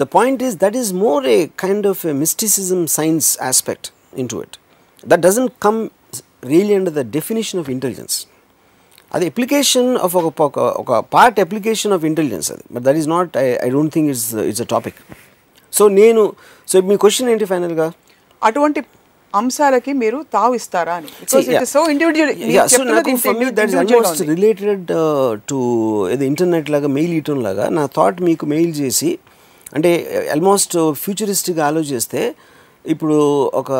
The point is that is more a kind of a mysticism science aspect into it. That doesn't come really under the definition of intelligence. The application of a, a, a part application of intelligence, but that is not, I, I don't think it's, it's a topic. So, Nenu, so my question is final ga? Atvanti amsalaki meeru taavu istara ani. Because it is so individual. Yeah, so for me that is almost related uh, to the internet laga, mail item laga. Na thought meeku mail chesi. అంటే almost ఫ్యూచరిస్టిక్గా ఆలోచిస్తే ఇప్పుడు ఒక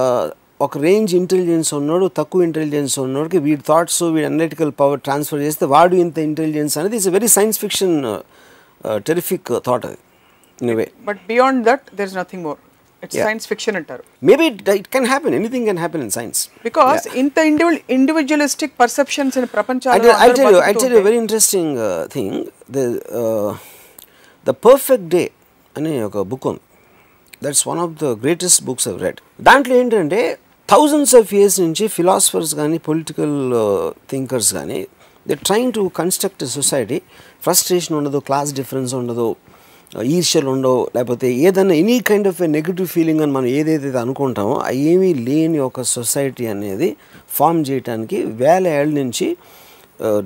ఒక range intelligence ఉన్నాడు, తక్కువ intelligence ఉన్నోడికి వీడి థాట్స్ వీడి అనలిటికల్ పవర్ ట్రాన్స్ఫర్ చేస్తే వాడు ఇంత ఇంటెలిజెన్స్ అనేది it's very science fiction terrific thought అది. Anyway but beyond that there is nothing more, it's science fiction అంటారు. Maybe it can happen, anything can happen in science because ఇంత individualistic perceptions in ప్రపంచంలో. I tell you I tell you very interesting thing. The the perfect day అనే ఒక book ఉంది. That's one of the greatest books I read. దాంట్లో ఏంటంటే thousands of years నుంచి philosophers కానీ political thinkers కానీ they trying to construct society. Frustration ఉండదు, class difference ఉండదు, ఈర్ష్యలు ఉండవు, లేకపోతే ఏదైనా any kind of a negative feeling అని మనం ఏదైతే అనుకుంటామో ఏమీ లేని ఒక సొసైటీ అనేది ఫామ్ చేయడానికి వేల ఏళ్ళ నుంచి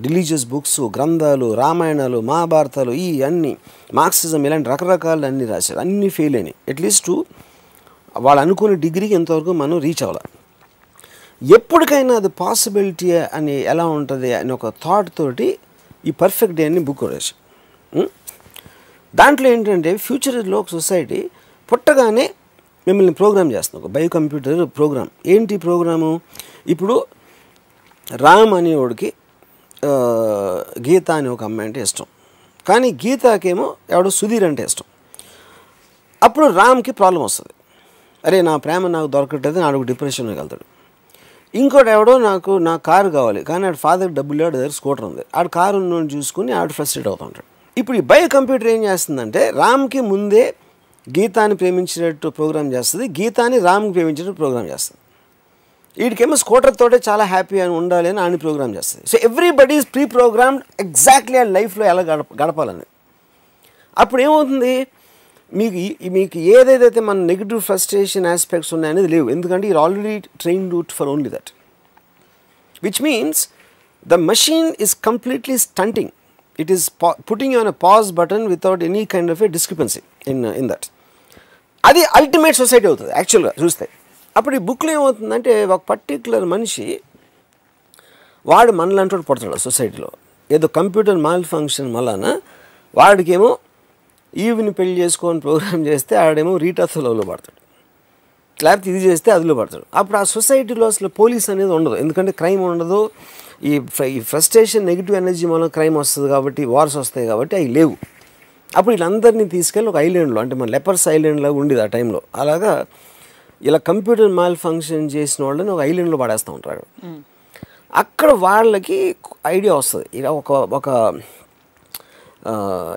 రిలీజియస్ బుక్స్, గ్రంథాలు, రామాయణాలు, మహాభారతాలు, ఈ అన్ని మార్క్సిజం ఇలాంటి రకరకాలు అన్నీ రాశారు. అన్నీ ఫెయిల్ అయినాయి. అట్లీస్ట్ వాళ్ళు అనుకున్న డిగ్రీకి ఎంతవరకు మనం రీచ్ అవ్వాలి. ఎప్పటికైనా అది పాసిబిలిటీ అని ఎలా ఉంటుంది అని ఒక థాట్ తోటి ఈ పర్ఫెక్ట్ డే అని బుక్ రాశారు. దాంట్లో ఏంటంటే ఫ్యూచర్లో ఒక సొసైటీ పుట్టగానే మిమ్మల్ని ప్రోగ్రామ్ చేస్తున్నాం, ఒక బయో కంప్యూటర్ ప్రోగ్రామ్. ఏంటి ప్రోగ్రాము? ఇప్పుడు రామ్ అనేవాడికి గీత అని ఒక అమ్మాయి అంటే ఇష్టం, కానీ గీతకేమో ఎవడో సుధీర్ అంటే ఇష్టం. అప్పుడు రామ్కి ప్రాబ్లం వస్తుంది, అరే నా ప్రేమ నాకు దొరకట్లేదు, నాడు డిప్రెషన్కి వెళ్తాడు. ఇంకోటి ఎవడో నాకు నా కారు కావాలి, కానీ ఆడ ఫాదర్ డబ్బులు లేడు, దగ్గర స్కూటర్ ఉంది, ఆడ కారు ఉన్నోని చూసుకుని ఆడు ఫ్రస్ట్రేట్ అవుతూ ఉంటాడు. ఇప్పుడు ఈ బయో కంప్యూటర్ ఏం చేస్తుందంటే రామ్కి ముందే గీతాన్ని ప్రేమించినట్టు ప్రోగ్రామ్ చేస్తుంది, గీతాన్ని రామ్కి ప్రేమించినట్టు ప్రోగ్రామ్ చేస్తుంది. వీడికేమో స్కూటర్తో చాలా హ్యాపీ అని ఉండాలి అని ఆయన ప్రోగ్రామ్ చేస్తుంది. So everybody is pre programmed exactly ఆ లైఫ్లో ఎలా గడప గడపాలని అప్పుడు ఏమవుతుంది? మీకు మీకు ఏదేదైతే మన నెగిటివ్ ఫ్రస్ట్రేషన్ ఆస్పెక్ట్స్ ఉన్నాయనేది లేవు, ఎందుకంటే you already trained to for only that. Which means the machine is completely stunting, it is putting on a pause button without any kind of a discrepancy in in that. అది ultimate society అవుతుంది యాక్చువల్గా చూస్తే. అప్పుడు ఈ బుక్లో ఏమవుతుందంటే ఒక particular మనిషి వాడు మనలంటూ పడుతున్నాడు సొసైటీలో, ఏదో కంప్యూటర్ మాల్ ఫంక్షన్ వలన వాడికేమో ఈవిని పెళ్లి చేసుకొని ప్రోగ్రామ్ చేస్తే ఆడేమో రీటాథోలోలో పడతాడు. క్లాప్ తీది చేస్తే అదిలో పడతారు. అప్పుడు ఆ సొసైటీలో అసలు పోలీస్ అనేది ఉండదు, ఎందుకంటే క్రైమ్ ఉండదు. ఈ ఈ ఫ్రస్ట్రేషన్ నెగిటివ్ ఎనర్జీ మూలం క్రైమ్ వస్తుంది కాబట్టి, వార్స్ వస్తాయి కాబట్టి అవి లేవు. అప్పుడు వీళ్ళందరినీ తీసుకెళ్ళి ఒక ఐలాండ్లో, అంటే మన లెపర్స్ ఐలాండ్ లాగా ఉండేది ఆ టైంలో, అలాగా ఇలా కంప్యూటర్ మాల్ ఫంక్షన్ చేసిన వాళ్ళని ఒక ఐలాండ్లో పడేస్తూ ఉంటారు. అక్కడ వాళ్ళకి ఐడియా వస్తుంది, ఇలా ఒక ఒక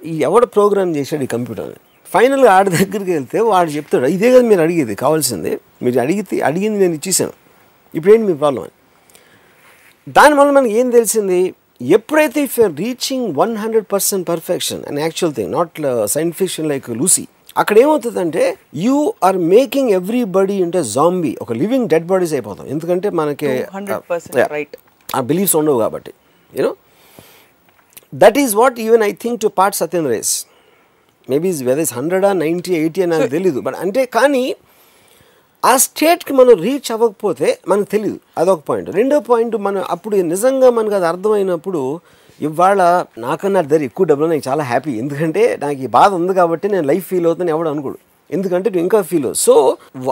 ఈ ఎవడ ప్రోగ్రామ్ చేశాడు ఈ కంప్యూటర్ని. ఫైనల్గా ఆడి దగ్గరికి వెళ్తే వాడు చెప్తాడు, ఇదే కదా మీరు అడిగేది, కావాల్సింది మీరు అడిగితే అడిగింది నేను ఇచ్చేసాను, ఇప్పుడేంటి మీ ప్రాబ్లం అని. దానివల్ల మనకి ఏం తెలిసింది, ఎప్పుడైతే if you're reaching one hundred percent perfection and actual thing, not science fiction like Lucy, అక్కడ ఏమవుతుందంటే you are making everybody అంటే జాంబీ, ఒక లివింగ్ డెడ్ బాడీస్ అయిపోతాం. ఎందుకంటే మనకి ఆ బిలీఫ్స్ ఉండవు కాబట్టి, you know that is what even I think to part Satyendra is. Maybe whether is hundred uh ninety eighty అని నాకు తెలీదు, బట్ అంటే కానీ ఆ స్టేట్కి మనం రీచ్ అవ్వకపోతే మనకు తెలియదు, అదొక పాయింట్. రెండో పాయింట్, మనం అప్పుడు నిజంగా మనకు అది అర్థమైనప్పుడు, ఇవాళ నాకన్నా దగ్గర ఎక్కువ డబ్బులు, నాకు చాలా హ్యాపీ, ఎందుకంటే నాకు ఈ బాధ ఉంది కాబట్టి నేను లైఫ్ ఫీల్ అవుతాను ఎవడు అనుకోడు, ఎందుకంటే నువ్వు ఇంకా ఫీల్ అవు. సో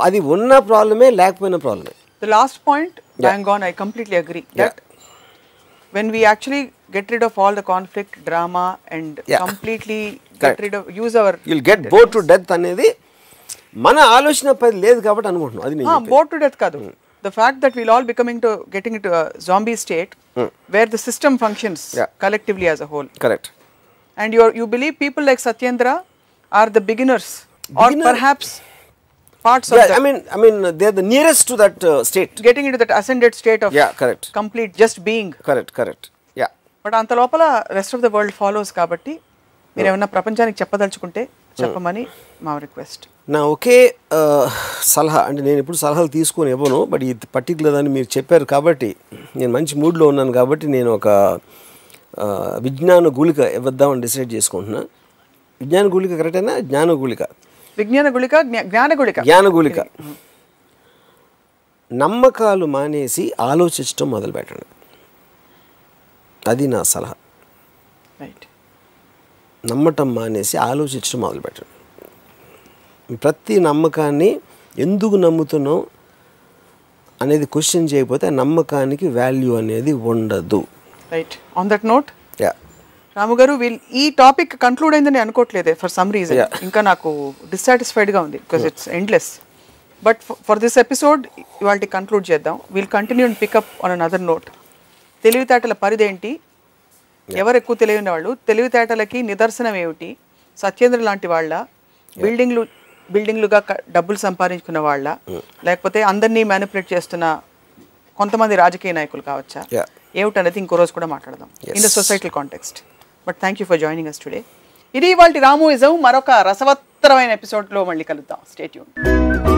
అది ఉన్న ప్రాబ్లమే, లేకపోయిన ప్రాబ్లమే. The last point hang on, I completely agree that when we actually get rid of all the conflict, drama and yeah. completely get Correct. rid of, use our... You'll get bored to death anedi, mana alochana padi ledu kabatti anukuntunna, adi nenu cheppadu. Bored to death kadu. Mm. The fact that we'll all becoming to, getting into a zombie state mm. where the system functions yeah. collectively as a whole. Correct. And you you believe people like Satyendra are the beginners Beginner. or perhaps parts yeah, of that. I mean, I mean they are the nearest to that uh, state. Getting into that ascended state of yeah, correct. complete just being. Correct, correct. Yeah. But antalopala rest of the world follows kabatti meer emanna prapanchaniki cheppadalchukunte cheppamani ma request. Na okay salaha ante nenu ippudu salahalu teeskoni evvanu, but ee particular dani meer chepparu kabatti nenu manchi mood lo unnanu kabatti nenu oka vijnana gulika evvaddam ani decide chestunna. Vijnana gulika correct ana jnana gulika? విజ్ఞాన గుళిక, జ్ఞాన గుళిక, జ్ఞాన గుళిక. నమ్మకాలు మానేసి ఆలోచించడం మొదలు పెట్టండి, అది నా సలహా. రైట్, నమ్మటం మానేసి ఆలోచించడం మొదలు పెట్టండి. ప్రతి నమ్మకాన్ని ఎందుకు నమ్ముతున్నాం అనేది క్వశ్చన్ చేయకపోతే నమ్మకానికి వాల్యూ అనేది ఉండదు. Right, on that note yeah Ramu గారు, వీళ్ళు ఈ టాపిక్ కంక్లూడ్ అయిందని అనుకోవట్లేదే, ఫర్ సమ్ రీజన్ ఇంకా నాకు డిస్సాటిస్ఫైడ్గా ఉంది, because it's endless. But for this episode ఇవాళ కంక్లూడ్ చేద్దాం. We'll continue and pick up on another note. తెలివితేటల పరిధేంటి, ఎవరు ఎక్కువ తెలియని వాళ్ళు, తెలివితేటలకి నిదర్శనం ఏమిటి, సత్యేంద్ర లాంటి వాళ్ళ, బిల్డింగ్లు బిల్డింగ్లుగా డబ్బులు సంపాదించుకున్న వాళ్ళ, లేకపోతే అందరినీ మ్యానిపులేట్ చేస్తున్న కొంతమంది రాజకీయ నాయకులు కావచ్చా, ఏమిటనేది ఇంకో రోజు కూడా మాట్లాడదాం in the societal context. But thank you for joining us today. ఇది ఇవాల్టి రామోయిజం. మరొక రసవత్తరమైన ఎపిసోడ్లో మళ్ళీ కలుద్దాం. Stay tuned.